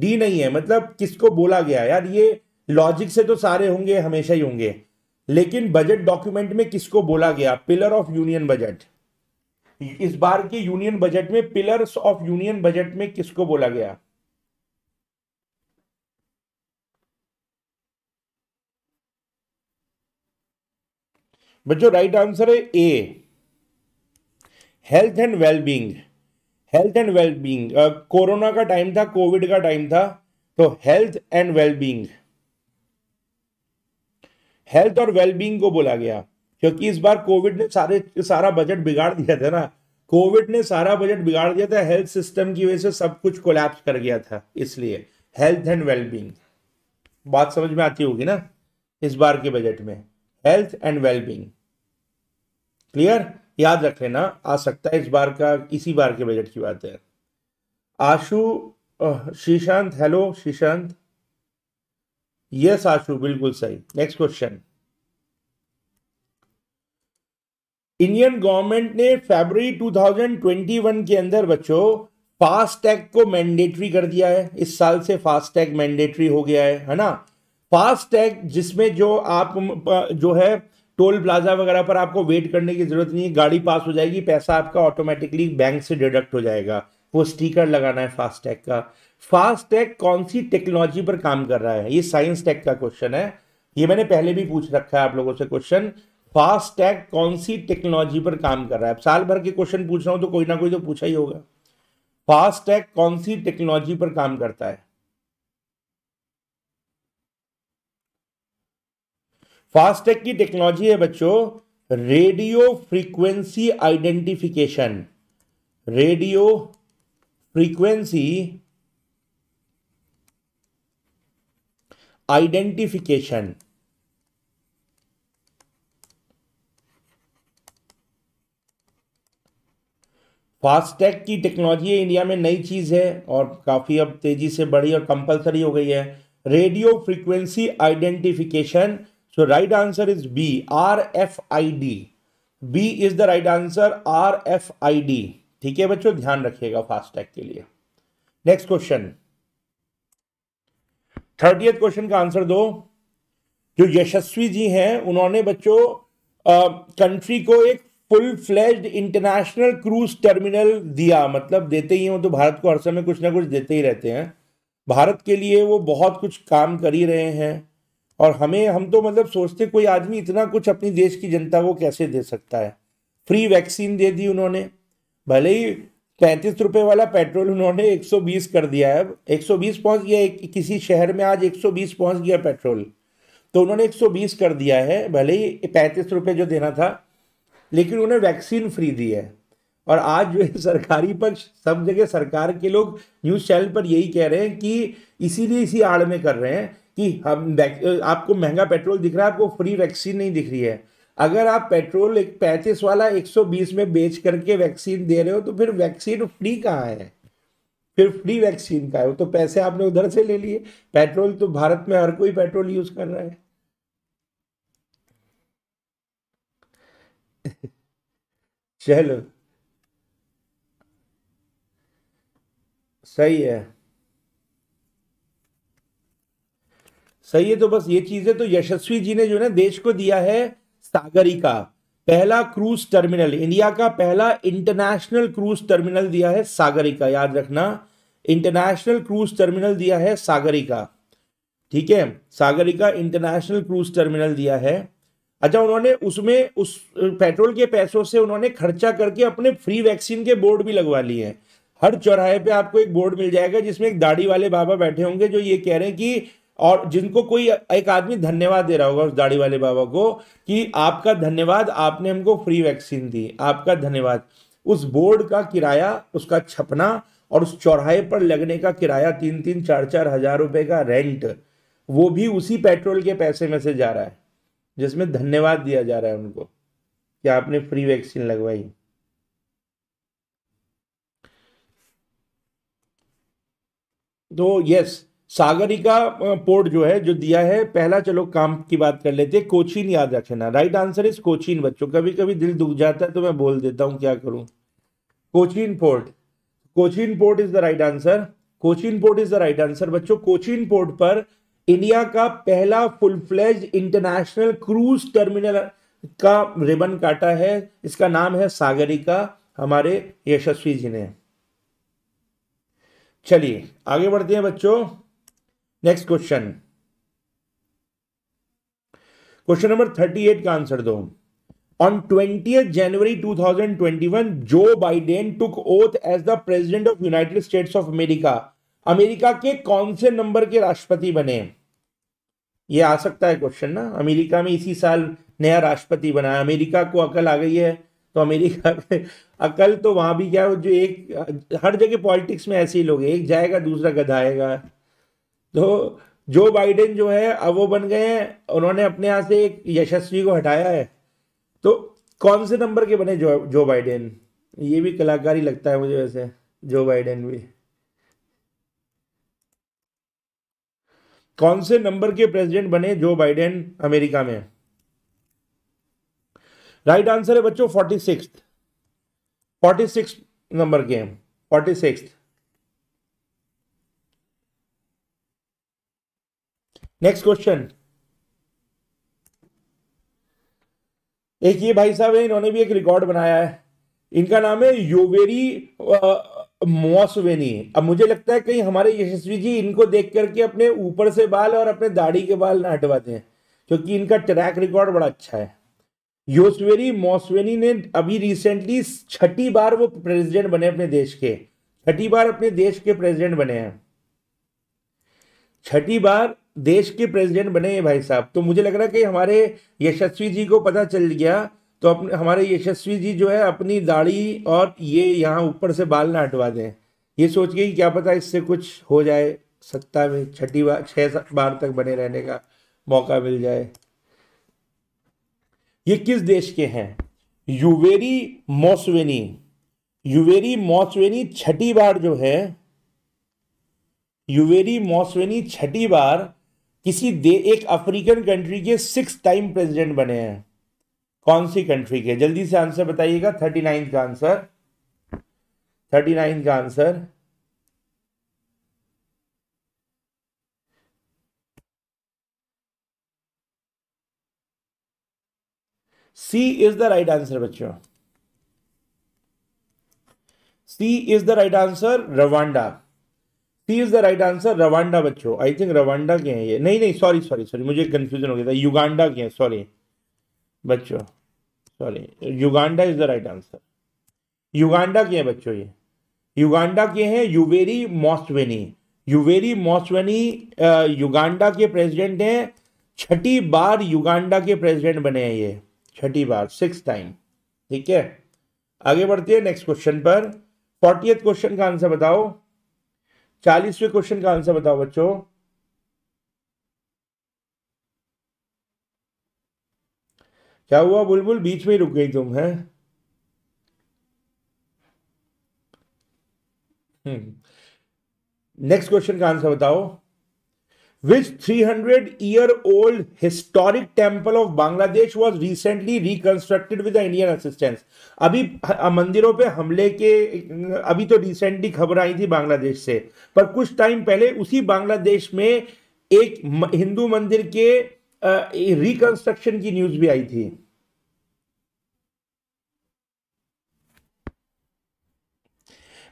डी नहीं है मतलब किसको बोला गया? यार ये लॉजिक से तो सारे होंगे, हमेशा ही होंगे, लेकिन बजट डॉक्यूमेंट में किसको बोला गया पिलर ऑफ यूनियन बजट? इस बार के यूनियन बजट में पिलर्स ऑफ यूनियन बजट में किसको बोला गया? बच्चों राइट आंसर है A, health and wellbeing. Health and wellbeing, corona का टाइम था, कोविड का टाइम था, तो हेल्थ एंड वेलबींग, हेल्थ और वेलबींग को बोला गया, क्योंकि इस बार कोविड ने सारा बजट बिगाड़ दिया था ना, कोविड ने सारा बजट बिगाड़ दिया था, हेल्थ सिस्टम की वजह से सब कुछ कोलैप्स कर गया था, इसलिए हेल्थ एंड वेलबींग। बात समझ में आती होगी ना इस बार के बजट में, हेल्थ एंड वेलबींग। क्लियर, याद रख लेना, आ सकता है इस बार का, इसी बार के बजट की बात है। आशु श्रीशांत, हेलो श्रीशांत, यस आशु बिल्कुल सही। नेक्स्ट क्वेश्चन, इंडियन गवर्नमेंट ने फरवरी 2021 के अंदर बच्चों फास्टैग को मैंडेटरी कर दिया है। इस साल से फास्टैग मैंडेटरी हो गया है ना। फास्टैग जिसमें जो आप जो है टोल प्लाजा वगैरह पर आपको वेट करने की जरूरत नहीं है, गाड़ी पास हो जाएगी, पैसा आपका ऑटोमेटिकली बैंक से डिडक्ट हो जाएगा। वो स्टिकर लगाना है फास्टैग का। फास्टैग कौन सी टेक्नोलॉजी पर काम कर रहा है, ये साइंस टेक का क्वेश्चन है, ये मैंने पहले भी पूछ रखा है आप लोगों से क्वेश्चन। फास्टैग कौन सी टेक्नोलॉजी पर काम कर रहा है, साल भर के क्वेश्चन पूछ रहा हूँ तो कोई ना कोई तो पूछा ही होगा। फास्टैग कौन सी टेक्नोलॉजी पर काम करता है, फास्टैग की टेक्नोलॉजी है बच्चों radio frequency identification, radio frequency identification. FASTag की टेक्नोलॉजी इंडिया में नई चीज है और काफी अब तेजी से बढ़ी और कंपलसरी हो गई है। Radio frequency identification, so right answer is B, RFID। B is the right answer, RFID। ठीक है बच्चों, ध्यान रखिएगा फास्टैग के लिए। नेक्स्ट क्वेश्चन, 30वें क्वेश्चन का आंसर दो। जो यशस्वी जी हैं उन्होंने बच्चों कंट्री को एक full fledged international cruise terminal दिया, मतलब देते ही हो तो भारत को हर समय कुछ ना कुछ देते ही रहते हैं, भारत के लिए वो बहुत कुछ काम कर ही रहे हैं। और हमें, हम तो मतलब सोचते कोई आदमी इतना कुछ अपनी देश की जनता को कैसे दे सकता है। फ्री वैक्सीन दे दी उन्होंने, भले ही 35 रुपये वाला पेट्रोल उन्होंने 120 कर दिया है, अब 120 पहुँच गया, किसी शहर में आज 120 पहुँच गया पेट्रोल, तो उन्होंने 120 कर दिया है, भले ही 35 रुपये जो देना था, लेकिन उन्हें वैक्सीन फ्री दी है। और आज जो है सरकारी पक्ष, सब जगह सरकार के लोग न्यूज़ चैनल पर यही कह रहे हैं कि इसीलिए इसी आड़ में कर रहे हैं कि हम, आपको महंगा पेट्रोल दिख रहा है, आपको फ्री वैक्सीन नहीं दिख रही है। अगर आप पेट्रोल 35 वाला 120 में बेच करके वैक्सीन दे रहे हो तो फिर वैक्सीन फ्री कहाँ है, फिर फ्री वैक्सीन कहाँ है, वो तो पैसे आपने उधर से ले लिए। पेट्रोल तो भारत में हर कोई पेट्रोल यूज कर रहा है। चलो सही है, सही है, तो बस ये चीज है। तो यशस्वी जी ने जो है ना देश को दिया है सागरिका, पहला क्रूज टर्मिनल, इंडिया का पहला इंटरनेशनल क्रूज टर्मिनल दिया है सागरिका, याद रखना, इंटरनेशनल क्रूज टर्मिनल दिया है सागरिका। ठीक है, सागरिका इंटरनेशनल क्रूज टर्मिनल दिया है। अच्छा, उन्होंने उसमें उस पेट्रोल के पैसों से उन्होंने खर्चा करके अपने फ्री वैक्सीन के बोर्ड भी लगवा लिए हैं। हर चौराहे पे आपको एक बोर्ड मिल जाएगा जिसमें एक दाढ़ी वाले बाबा बैठे होंगे जो ये कह रहे हैं कि, और जिनको कोई एक आदमी धन्यवाद दे रहा होगा उस दाढ़ी वाले बाबा को कि आपका धन्यवाद, आपने हमको फ्री वैक्सीन दी, आपका धन्यवाद। उस बोर्ड का किराया, उसका छपना और उस चौराहे पर लगने का किराया, 3-3, 4-4 हज़ार रुपये का रेंट, वो भी उसी पेट्रोल के पैसे में से जा रहा है जिसमें धन्यवाद दिया जा रहा है उनको कि आपने फ्री वैक्सीन लगवाई। तो यस, सागरिका पोर्ट जो है, जो दिया है पहला, चलो काम की बात कर लेते हैं। कोचीन याद रखना, राइट आंसर इज कोचीन। बच्चों कभी कभी दिल दुख जाता है तो मैं बोल देता हूं, क्या करूं। Cochin port, Cochin port is the right answer, Cochin port is the right answer. बच्चों कोचीन पोर्ट पर इंडिया का पहला full fledge international cruise terminal का रिबन काटा है, इसका नाम है सागरिका, हमारे यशस्वी जी ने। चलिए आगे बढ़ते हैं बच्चों, नेक्स्ट क्वेश्चन, क्वेश्चन नंबर 38 का आंसर दो। ऑन 20 जनवरी 2021 Joe Biden took oath as the president of United States of America, America के कौन से नंबर के राष्ट्रपति बने? ये आ सकता है क्वेश्चन ना, अमेरिका में इसी साल नया राष्ट्रपति बना है, अमेरिका को अकल आ गई है, तो अमेरिका अकल तो वहाँ भी क्या है, जो एक हर जगह पॉलिटिक्स में ऐसे ही लोग, एक जाएगा दूसरा गधाएगा। तो जो बाइडेन जो है अब वो बन गए हैं, उन्होंने अपने यहाँ से एक यशस्वी को हटाया है, तो कौन से नंबर के बने जो बाइडेन? ये भी कलाकारी लगता है मुझे वैसे, जो बाइडेन भी कौन से नंबर के प्रेसिडेंट बने जो बाइडेन अमेरिका में? राइट आंसर है बच्चों 46 नंबर के, 46। नेक्स्ट क्वेश्चन, एक ये भाई साहब है, इन्होंने भी एक रिकॉर्ड बनाया है, इनका नाम है योवेरी मुसेवेनी। अब मुझे लगता है कहीं हमारे यशस्वी जी इनको देख करके अपने ऊपर से बाल और अपने दाढ़ी के बाल ना हटवाते हैं, क्योंकि इनका ट्रैक रिकॉर्ड बड़ा अच्छा है। योवेरी मुसेवेनी ने अभी रिसेंटली छठी बार वो प्रेसिडेंट बने अपने देश के, छठी बार अपने देश के प्रेसिडेंट बने हैं, छठी बार देश के प्रेसिडेंट बने हैं भाई साहब। तो मुझे लग रहा है कि हमारे यशस्वी जी को पता चल गया तो अपने हमारे यशस्वी जी जो है अपनी दाढ़ी और ये यहाँ ऊपर से बाल ना हटवा दें, ये सोच के क्या पता इससे कुछ हो जाए, सत्ता में छठी बार 6 बार तक बने रहने का मौका मिल जाए। ये किस देश के हैं? Yoweri Museveni. योवेरी मुसेवेनी छठी बार जो है, योवेरी मुसेवेनी छठी बार किसी एक अफ्रीकन कंट्री के 6 टाइम प्रेसिडेंट बने हैं। कौन सी कंट्री के? जल्दी से आंसर बताइएगा। 39 का आंसर, 39 का answer. C is the right answer बच्चों, C is the right answer, Rwanda. C is the right answer, Rwanda बच्चों। आई थिंक रवांडा के हैं ये, नहीं नहीं सॉरी सॉरी सॉरी, मुझे कंफ्यूजन हो गया था, युगांडा के हैं, सॉरी बच्चों sorry, Uganda is the right answer, Uganda के हैं बच्चों, ये युगांडा के हैं। Yoweri Museveni, Yoweri Museveni Uganda के प्रेसिडेंट हैं, छठी बार युगांडा के प्रेसिडेंट बने हैं ये, छठी बार, 6 टाइम। ठीक है, आगे बढ़ते हैं नेक्स्ट क्वेश्चन पर। 40वें क्वेश्चन का आंसर बताओ, 40वें क्वेश्चन का आंसर बताओ बच्चों। 40 बीच में ही रुक गई तुम है। नेक्स्ट क्वेश्चन का आंसर बताओ। Which 300-year-old historic temple of Bangladesh was recently reconstructed with Indian assistance? अभी मंदिरों पे हमले के, अभी तो रिसेंटली खबर आई थी बांग्लादेश से, पर कुछ टाइम पहले उसी बांग्लादेश में एक हिंदू मंदिर के रिकंस्ट्रक्शन की न्यूज भी आई थी।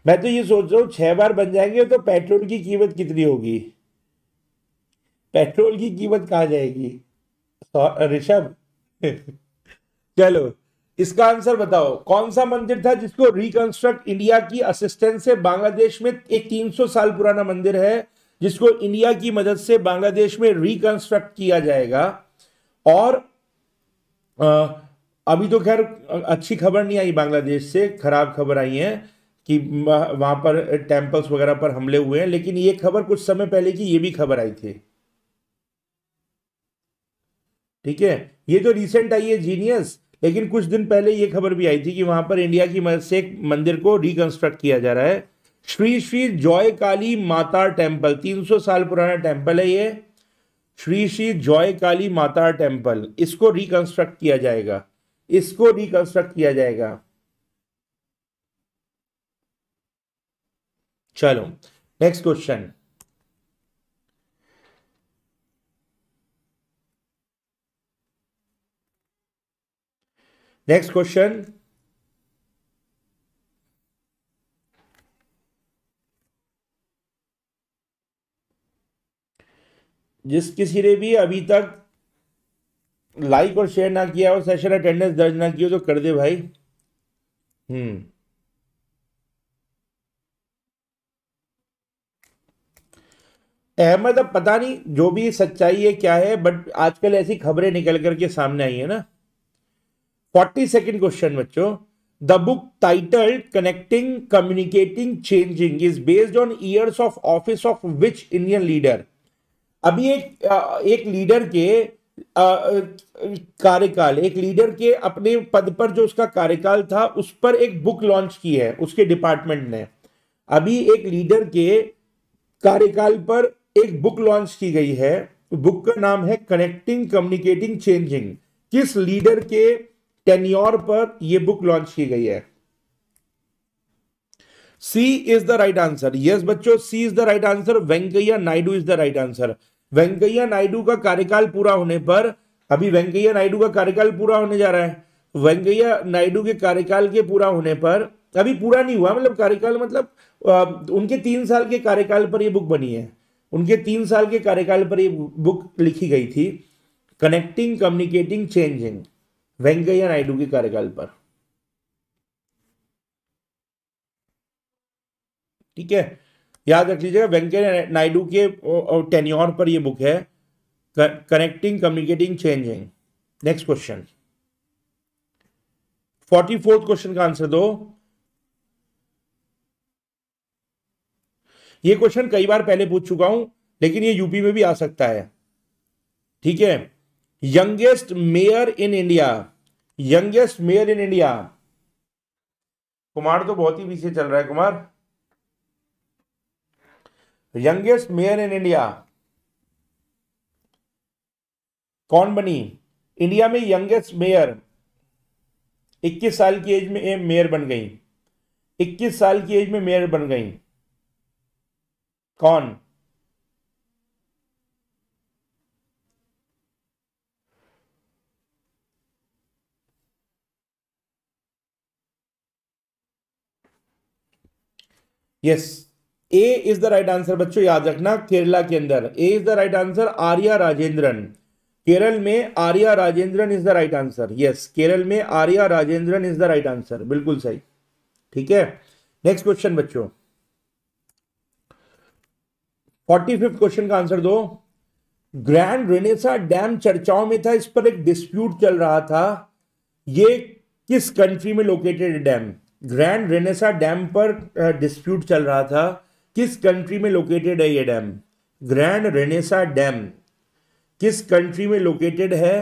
मैं तो ये सोच रहा हूं 6 बार बन जाएंगे तो पेट्रोल की कीमत कितनी होगी, पेट्रोल की कीमत कहाँ जाएगी ऋषभ? चलो इसका आंसर बताओ, कौन सा मंदिर था जिसको रिकंस्ट्रक्ट इंडिया की असिस्टेंस से, बांग्लादेश में एक 300 साल पुराना मंदिर है जिसको इंडिया की मदद से बांग्लादेश में रिकंस्ट्रक्ट किया जाएगा। और अभी तो खैर अच्छी खबर नहीं आई बांग्लादेश से, खराब खबर आई है कि वहाँ पर टेम्पल्स वगैरह पर हमले हुए हैं, लेकिन ये खबर कुछ समय पहले की ये भी खबर आई थी। ठीक है, ये तो रिसेंट आई है जीनियस, लेकिन कुछ दिन पहले ये खबर भी आई थी कि वहाँ पर इंडिया की मदद से एक मंदिर को रिकंस्ट्रक्ट किया जा रहा है। श्री श्री जॉय काली माता टेम्पल, 300 साल पुराना टेम्पल है ये, श्री श्री जॉय काली माता टेम्पल, इसको रिकंस्ट्रक्ट किया जाएगा, इसको रिकंस्ट्रक्ट किया जाएगा। चलो नेक्स्ट क्वेश्चन। नेक्स्ट क्वेश्चन, जिस किसी ने भी अभी तक लाइक और शेयर ना किया हो, सेशन अटेंडेंस दर्ज ना की हो तो कर दे भाई। अहमद, अब पता नहीं जो भी सच्चाई है क्या है, बट आजकल ऐसी खबरें निकल करके सामने आई है ना। 42वां क्वेश्चन बच्चों। The book titled Connecting, Communicating, Changing is based on years of office of which Indian leader? अभी एक लीडर के कार्यकाल, एक लीडर के अपने पद पर जो उसका कार्यकाल था उस पर एक बुक लॉन्च की है उसके डिपार्टमेंट ने। अभी एक लीडर के कार्यकाल पर एक बुक लॉन्च की गई है, बुक का नाम है कनेक्टिंग कम्युनिकेटिंग चेंजिंग। किस लीडर के टेन्योर पर यह बुक लॉन्च की गई है? C is the right answer. Yes बच्चों, C is the right answer, Venkaiah Naidu is the right answer. Venkaiah Naidu का कार्यकाल पूरा होने पर, अभी वेंकैया नायडू का कार्यकाल पूरा होने जा रहा है वेंकैया नायडू के कार्यकाल के पूरा होने पर, अभी पूरा नहीं हुआ मतलब कार्यकाल मतलब उनके 3 साल के कार्यकाल पर ये बुक बनी है, उनके 3 साल के कार्यकाल पर ये बुक लिखी गई थी, connecting communicating changing, Venkaiah Naidu के कार्यकाल पर। ठीक है, याद रख लीजिएगा वेंकैया नायडू के टेन्योर पर ये बुक है, connecting communicating changing. Next question, 44वां क्वेश्चन का आंसर दो। ये क्वेश्चन कई बार पहले पूछ चुका हूं लेकिन ये यूपी में भी आ सकता है। ठीक है, youngest mayor in India, youngest mayor in India. Kumar तो बहुत ही पीछे चल रहा है Kumar. Youngest mayor in India कौन बनी? इंडिया में यंगेस्ट मेयर 21 साल की एज में मेयर बन गई, 21 साल की एज में मेयर बन गई, कौन? Yes, A is the right answer बच्चों, याद रखना केरला के अंदर। A is the right answer, Arya Rajendran. Kerala में Arya Rajendran is the right answer. Yes, Kerala में Arya Rajendran is the right answer, बिल्कुल सही। ठीक है, नेक्स्ट क्वेश्चन बच्चों, 45वां क्वेश्चन का आंसर दो। ग्रैंड रेनेसां डैम चर्चाओं में था, इस पर एक डिस्प्यूट चल रहा था, ये किस कंट्री में located dam? Grand Renaissance Dam पर डिस्प्यूट चल रहा था, किस कंट्री में लोकेटेड है ये डैम? ग्रैंड रेनेसां डैम किस कंट्री में लोकेटेड है?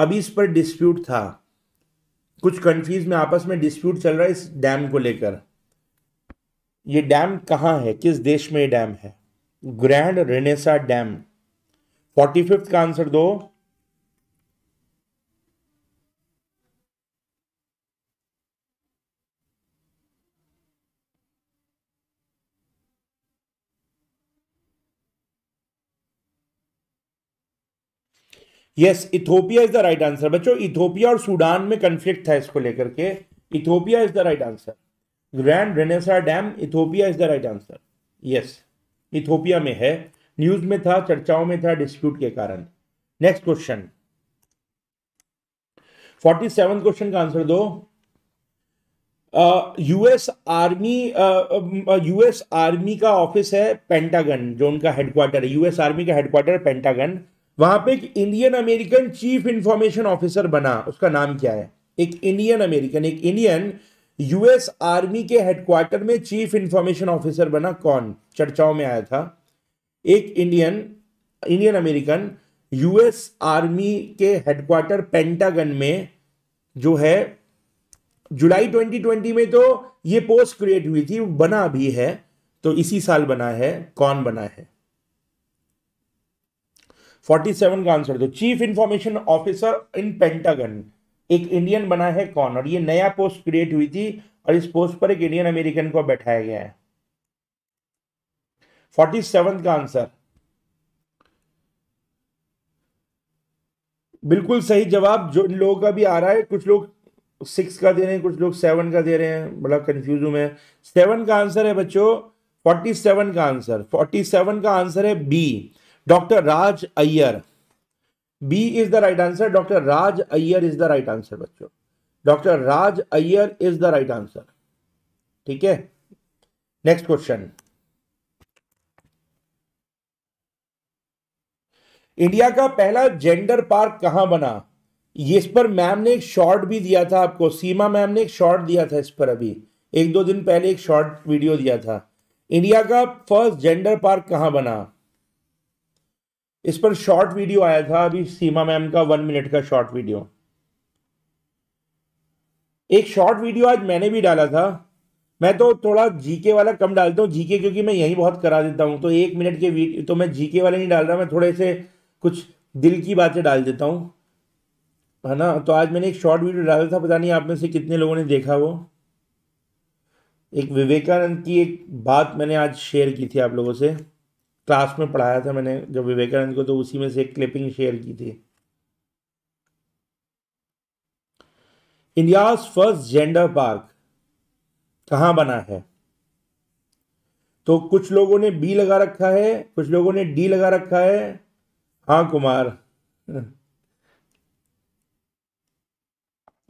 अभी इस पर डिस्प्यूट था, कुछ कंट्रीज में आपस में डिस्प्यूट चल रहा है इस डैम को लेकर। ये डैम कहाँ है, किस देश में ये डैम है? Grand Renaissance dam. 45वां का आंसर दो। Yes, Ethiopia is the right answer बच्चों। इथियोपिया और सूडान में कंफ्लिक्ट था, इसको लेकर के। Ethiopia is the right answer. Grand Renaissance Dam Ethiopia is the right answer. Yes, Ethiopia में है, न्यूज में था, चर्चाओं में था डिस्प्यूट के कारण। नेक्स्ट क्वेश्चन, 47 क्वेश्चन का आंसर दो। यूएस आर्मी का ऑफिस है पेंटागन, जो उनका हेडक्वार्टर है, यूएस आर्मी का हेडक्वार्टर पेंटागन। वहां पे एक Indian American chief information officer बना, उसका नाम क्या है? एक इंडियन अमेरिकन, एक इंडियन यूएस आर्मी के हेडक्वार्टर में चीफ इंफॉर्मेशन ऑफिसर बना, कौन? चर्चाओं में आया था। एक इंडियन अमेरिकन यूएस आर्मी के हेडक्वार्टर पेंटागन में जो है, जुलाई 2020 में तो ये पोस्ट क्रिएट हुई थी, बना भी है, तो इसी साल बना है, कौन बना है? 47 का आंसर दो। Chief information officer in Pentagon एक इंडियन बना है, कौन? और ये नया पोस्ट क्रिएट हुई थी और इस पोस्ट पर एक इंडियन अमेरिकन को बैठाया गया है। 47 का आंसर बिल्कुल सही जवाब, जो इन लोगों का भी आ रहा है, कुछ लोग 6 का दे रहे हैं, कुछ लोग 7 का दे रहे हैं, बड़ा कंफ्यूज हूं मैं। 7 का आंसर है बच्चों, 47 का आंसर, 47 का आंसर है B, doctor Raj Iyer. B is the right answer, doctor Raj Iyer is the right answer बच्चों, doctor Raj Iyer is the right answer. ठीक है, नेक्स्ट क्वेश्चन, इंडिया का पहला जेंडर पार्क कहां बना? ये इस पर मैम ने एक शॉर्ट भी दिया था आपको, सीमा मैम ने एक शॉर्ट दिया था इस पर, अभी 1-2 दिन पहले एक शॉर्ट वीडियो दिया था। इंडिया का फर्स्ट जेंडर पार्क कहां बना? इस पर शॉर्ट वीडियो आया था अभी, सीमा मैम का 1 मिनट का शॉर्ट वीडियो। एक शॉर्ट वीडियो आज मैंने भी डाला था, मैं तो थोड़ा जीके वाला कम डालता हूँ, जीके क्योंकि मैं यही बहुत करा देता हूँ, तो 1 मिनट के वीडियो तो मैं जीके वाले नहीं डाल रहा, मैं थोड़े से कुछ दिल की बातें डाल देता हूँ, है ना। तो आज मैंने एक शॉर्ट वीडियो डाला था, पता नहीं आप में से कितने लोगों ने देखा वो। एक विवेकानंद की एक बात मैंने आज शेयर की थी आप लोगों से, क्लास में पढ़ाया था मैंने जब विवेकानंद को, तो उसी में से एक क्लिपिंग शेयर की थी। इंडियाज़ फर्स्ट जेंडर पार्क कहाँ बना है? तो कुछ लोगों ने बी लगा रखा है, कुछ लोगों ने डी लगा रखा है। हाँ कुमार,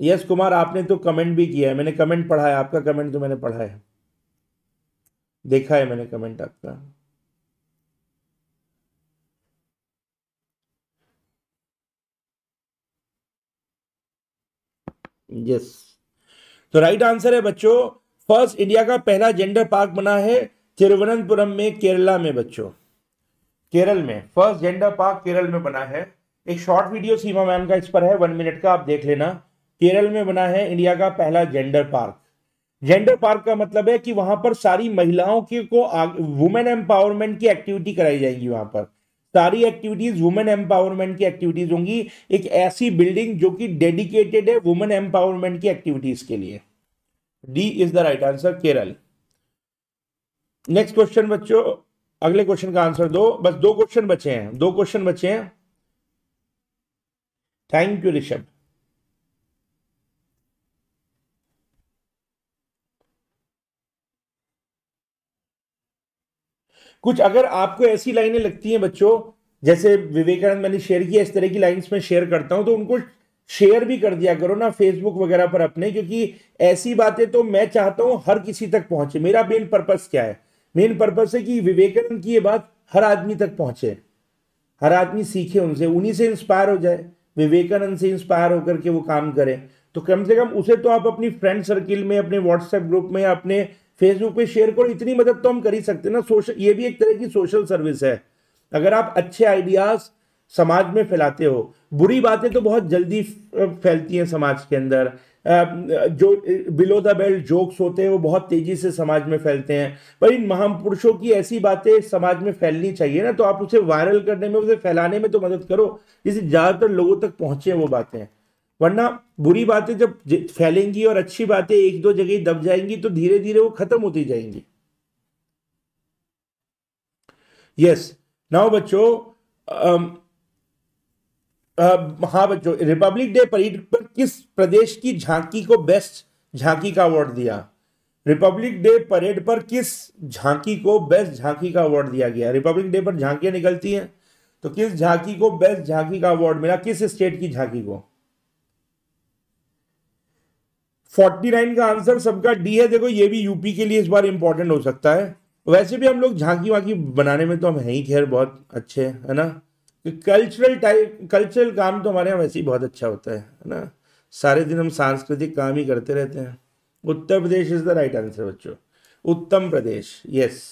यस कुमार, आपने तो कमेंट भी किया है, मैंने कमेंट पढ़ा है आपका, कमेंट तो मैंने पढ़ा है, देखा है मैंने कमेंट आपका। यस, तो राइट आंसर है बच्चों, फर्स्ट इंडिया का पहला जेंडर पार्क बना है तिरुवनंतपुरम में, केरला में। बच्चों केरल में फर्स्ट जेंडर पार्क केरल में बना है। एक शॉर्ट वीडियो सीमा मैम का इस पर है 1 मिनट का, आप देख लेना। केरल में बना है इंडिया का पहला जेंडर पार्क। जेंडर पार्क का मतलब है कि वहां पर सारी महिलाओं की को वुमेन एम्पावरमेंट की एक्टिविटी कराई जाएगी। वहां पर सारी एक्टिविटीज वुमेन एम्पावरमेंट की एक्टिविटीज होंगी। एक ऐसी बिल्डिंग जो कि डेडिकेटेड है वुमेन एम्पावरमेंट की एक्टिविटीज के लिए। D is the right answer, Kerala. Next question बच्चों, अगले क्वेश्चन का आंसर दो, बस 2 क्वेश्चन बचे हैं, 2 क्वेश्चन बचे हैं। Thank you Rishabh. कुछ अगर आपको ऐसी लाइनें लगती हैं बच्चों, जैसे विवेकानंद मैंने शेयर किया, इस तरह की लाइंस में शेयर करता हूं, तो उनको शेयर भी कर दिया करो ना फेसबुक वगैरह पर अपने, क्योंकि ऐसी बातें तो मैं चाहता हूं हर किसी तक पहुंचे। मेरा मेन पर्पस क्या है? मेन पर्पस है कि विवेकानंद की ये बात हर आदमी तक पहुंचे, हर आदमी सीखे उनसे, उन्हीं से इंस्पायर हो जाए, विवेकानंद से इंस्पायर होकर के वो काम करें। तो कम से कम उसे तो आप अपनी फ्रेंड सर्किल में, अपने व्हाट्सएप ग्रुप में, अपने फेसबुक पे शेयर करो, इतनी मदद तो हम कर ही सकते हैं ना। सोशल, ये भी एक तरह की सोशल सर्विस है। अगर आप अच्छे आइडियाज समाज में फैलाते हो, बुरी बातें तो बहुत जल्दी फैलती हैं समाज के अंदर, जो बिलो द बेल्ट जोक्स होते हैं वो बहुत तेजी से समाज में फैलते हैं, पर इन महापुरुषों की ऐसी बातें समाज में फैलनी चाहिए ना। तो आप उसे वायरल करने में, उसे फैलाने में तो मदद करो, जिससे ज़्यादातर लोगों तक पहुँचें वो बातें। वरना बुरी बातें जब फैलेंगी और अच्छी बातें 1-2 जगह ही दब जाएंगी, तो धीरे धीरे वो खत्म होती जाएंगी। यस नाउ बच्चों, हाँ बच्चों, रिपब्लिक डे परेड पर किस प्रदेश की झांकी को बेस्ट झांकी का अवार्ड दिया? रिपब्लिक डे परेड पर किस झांकी को बेस्ट झांकी का अवार्ड दिया गया? रिपब्लिक डे पर झांकियां निकलती हैं, तो किस झांकी को बेस्ट झांकी का अवार्ड मिला, किस स्टेट की झांकी को? 49 का आंसर सबका डी है। देखो ये भी यूपी के लिए इस बार इंपॉर्टेंट हो सकता है। वैसे भी हम लोग झांकी वाकी बनाने में तो हम हैं ही, खैर बहुत अच्छे है ना, कल्चरल काम तो हमारे यहाँ वैसे ही बहुत अच्छा होता है ना, सारे दिन हम सांस्कृतिक काम ही करते रहते हैं। Uttar Pradesh is the right answer बच्चों, उत्तम प्रदेश। यस,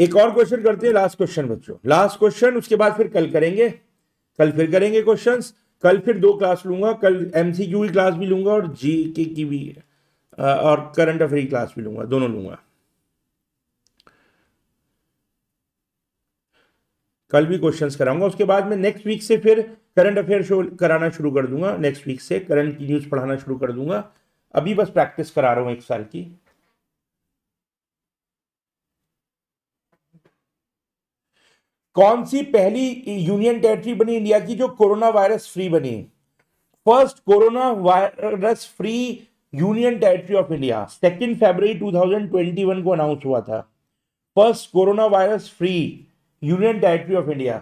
एक और क्वेश्चन करते हैं, लास्ट क्वेश्चन बच्चों, लास्ट क्वेश्चन, उसके बाद फिर कल करेंगे, कल फिर करेंगे क्वेश्चन। कल फिर 2 क्लास लूंगा, कल एमसीक्यू की क्लास भी लूंगा और जीके की भी, और करंट अफेयर की क्लास भी लूंगा, दोनों लूंगा। कल भी क्वेश्चंस कराऊंगा, उसके बाद में नेक्स्ट वीक से फिर करंट अफेयर शो कराना शुरू कर दूंगा, नेक्स्ट वीक से करंट की न्यूज पढ़ाना शुरू कर दूंगा। अभी बस प्रैक्टिस करा रहा हूं 1 साल की। कौन सी पहली यूनियन टेरिटरी बनी इंडिया की जो कोरोना वायरस फ्री बनी? First corona virus free union territory of India 2 फरवरी 2021 को अनाउंस हुआ था। First corona virus free union territory of India,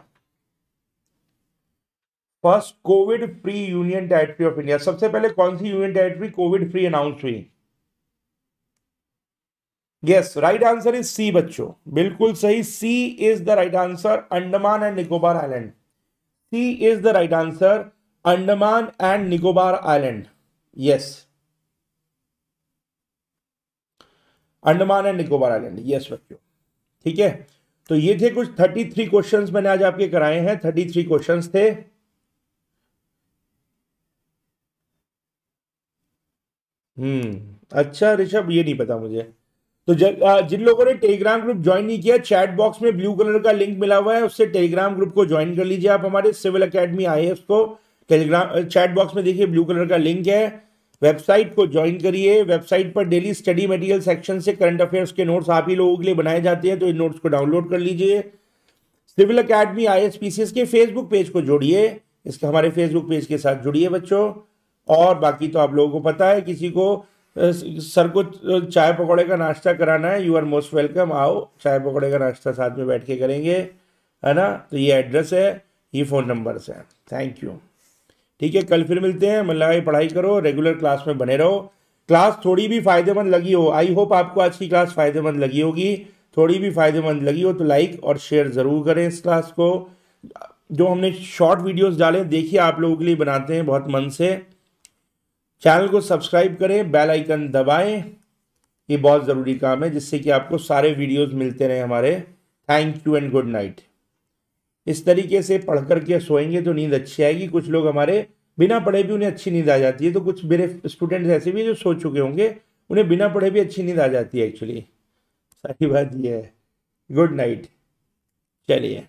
first covid free union territory of India. सबसे पहले कौन सी union territory covid free announce हुई? Yes, right answer is C बच्चों, बिल्कुल सही, C is the right answer, Andaman and Nicobar island. C is the right answer, Andaman and Nicobar island. Yes, Andaman and Nicobar island. Yes बच्चों, ठीक है, तो ये थे कुछ 33 क्वेश्चंस मैंने आज आपके कराए हैं, 33 क्वेश्चंस थे। अच्छा ऋषभ, ये नहीं पता मुझे। तो जिन लोगों ने टेलीग्राम ग्रुप ज्वाइन नहीं किया, चैट बॉक्स में ब्लू कलर का लिंक मिला हुआ है, उससे टेलीग्राम ग्रुप को ज्वाइन कर लीजिए आप। हमारे सिविल एकेडमी IAS को टेलीग्राम चैट बॉक्स में देखिए ब्लू कलर का लिंक है, वेबसाइट को ज्वाइन करिए। वेबसाइट पर डेली स्टडी मटेरियल सेक्शन से करंट अफेयर्स के नोट्स आप ही लोगों के लिए बनाए जाते हैं, तो इन नोट्स को डाउनलोड कर लीजिए। सिविल एकेडमी IAS PCS के फेसबुक पेज को जोड़िए, इसके हमारे फेसबुक पेज के साथ जुड़िए बच्चों। और बाकी तो आप लोगों को पता है, किसी को सर को चाय पकौड़े का नाश्ता कराना है, यू आर मोस्ट वेलकम, आओ चाय पकौड़े का नाश्ता साथ में बैठ के करेंगे, है ना। तो ये एड्रेस है, ये फ़ोन नंबर्स है। थैंक यू, ठीक है, कल फिर मिलते हैं। मन लगा के पढ़ाई करो, रेगुलर क्लास में बने रहो। क्लास थोड़ी भी फ़ायदेमंद लगी हो, आई होप आपको आज की क्लास फ़ायदेमंद लगी होगी, थोड़ी भी फ़ायदेमंद लगी हो तो लाइक और शेयर ज़रूर करें इस क्लास को। जो हमने शॉर्ट वीडियोस डाले देखिए, आप लोगों के लिए बनाते हैं बहुत मन से। चैनल को सब्सक्राइब करें, बेल आइकन दबाएं, ये बहुत ज़रूरी काम है, जिससे कि आपको सारे वीडियोस मिलते रहें हमारे। Thank you and good night. इस तरीके से पढ़ करके सोएंगे तो नींद अच्छी आएगी। कुछ लोग हमारे बिना पढ़े भी उन्हें अच्छी नींद आ जाती है, तो कुछ मेरे स्टूडेंट्स ऐसे भी जो सो चुके होंगे उन्हें बिना पढ़े भी अच्छी नींद आ जाती है। एक्चुअली सारी बात ये है। गुड नाइट, चलिए।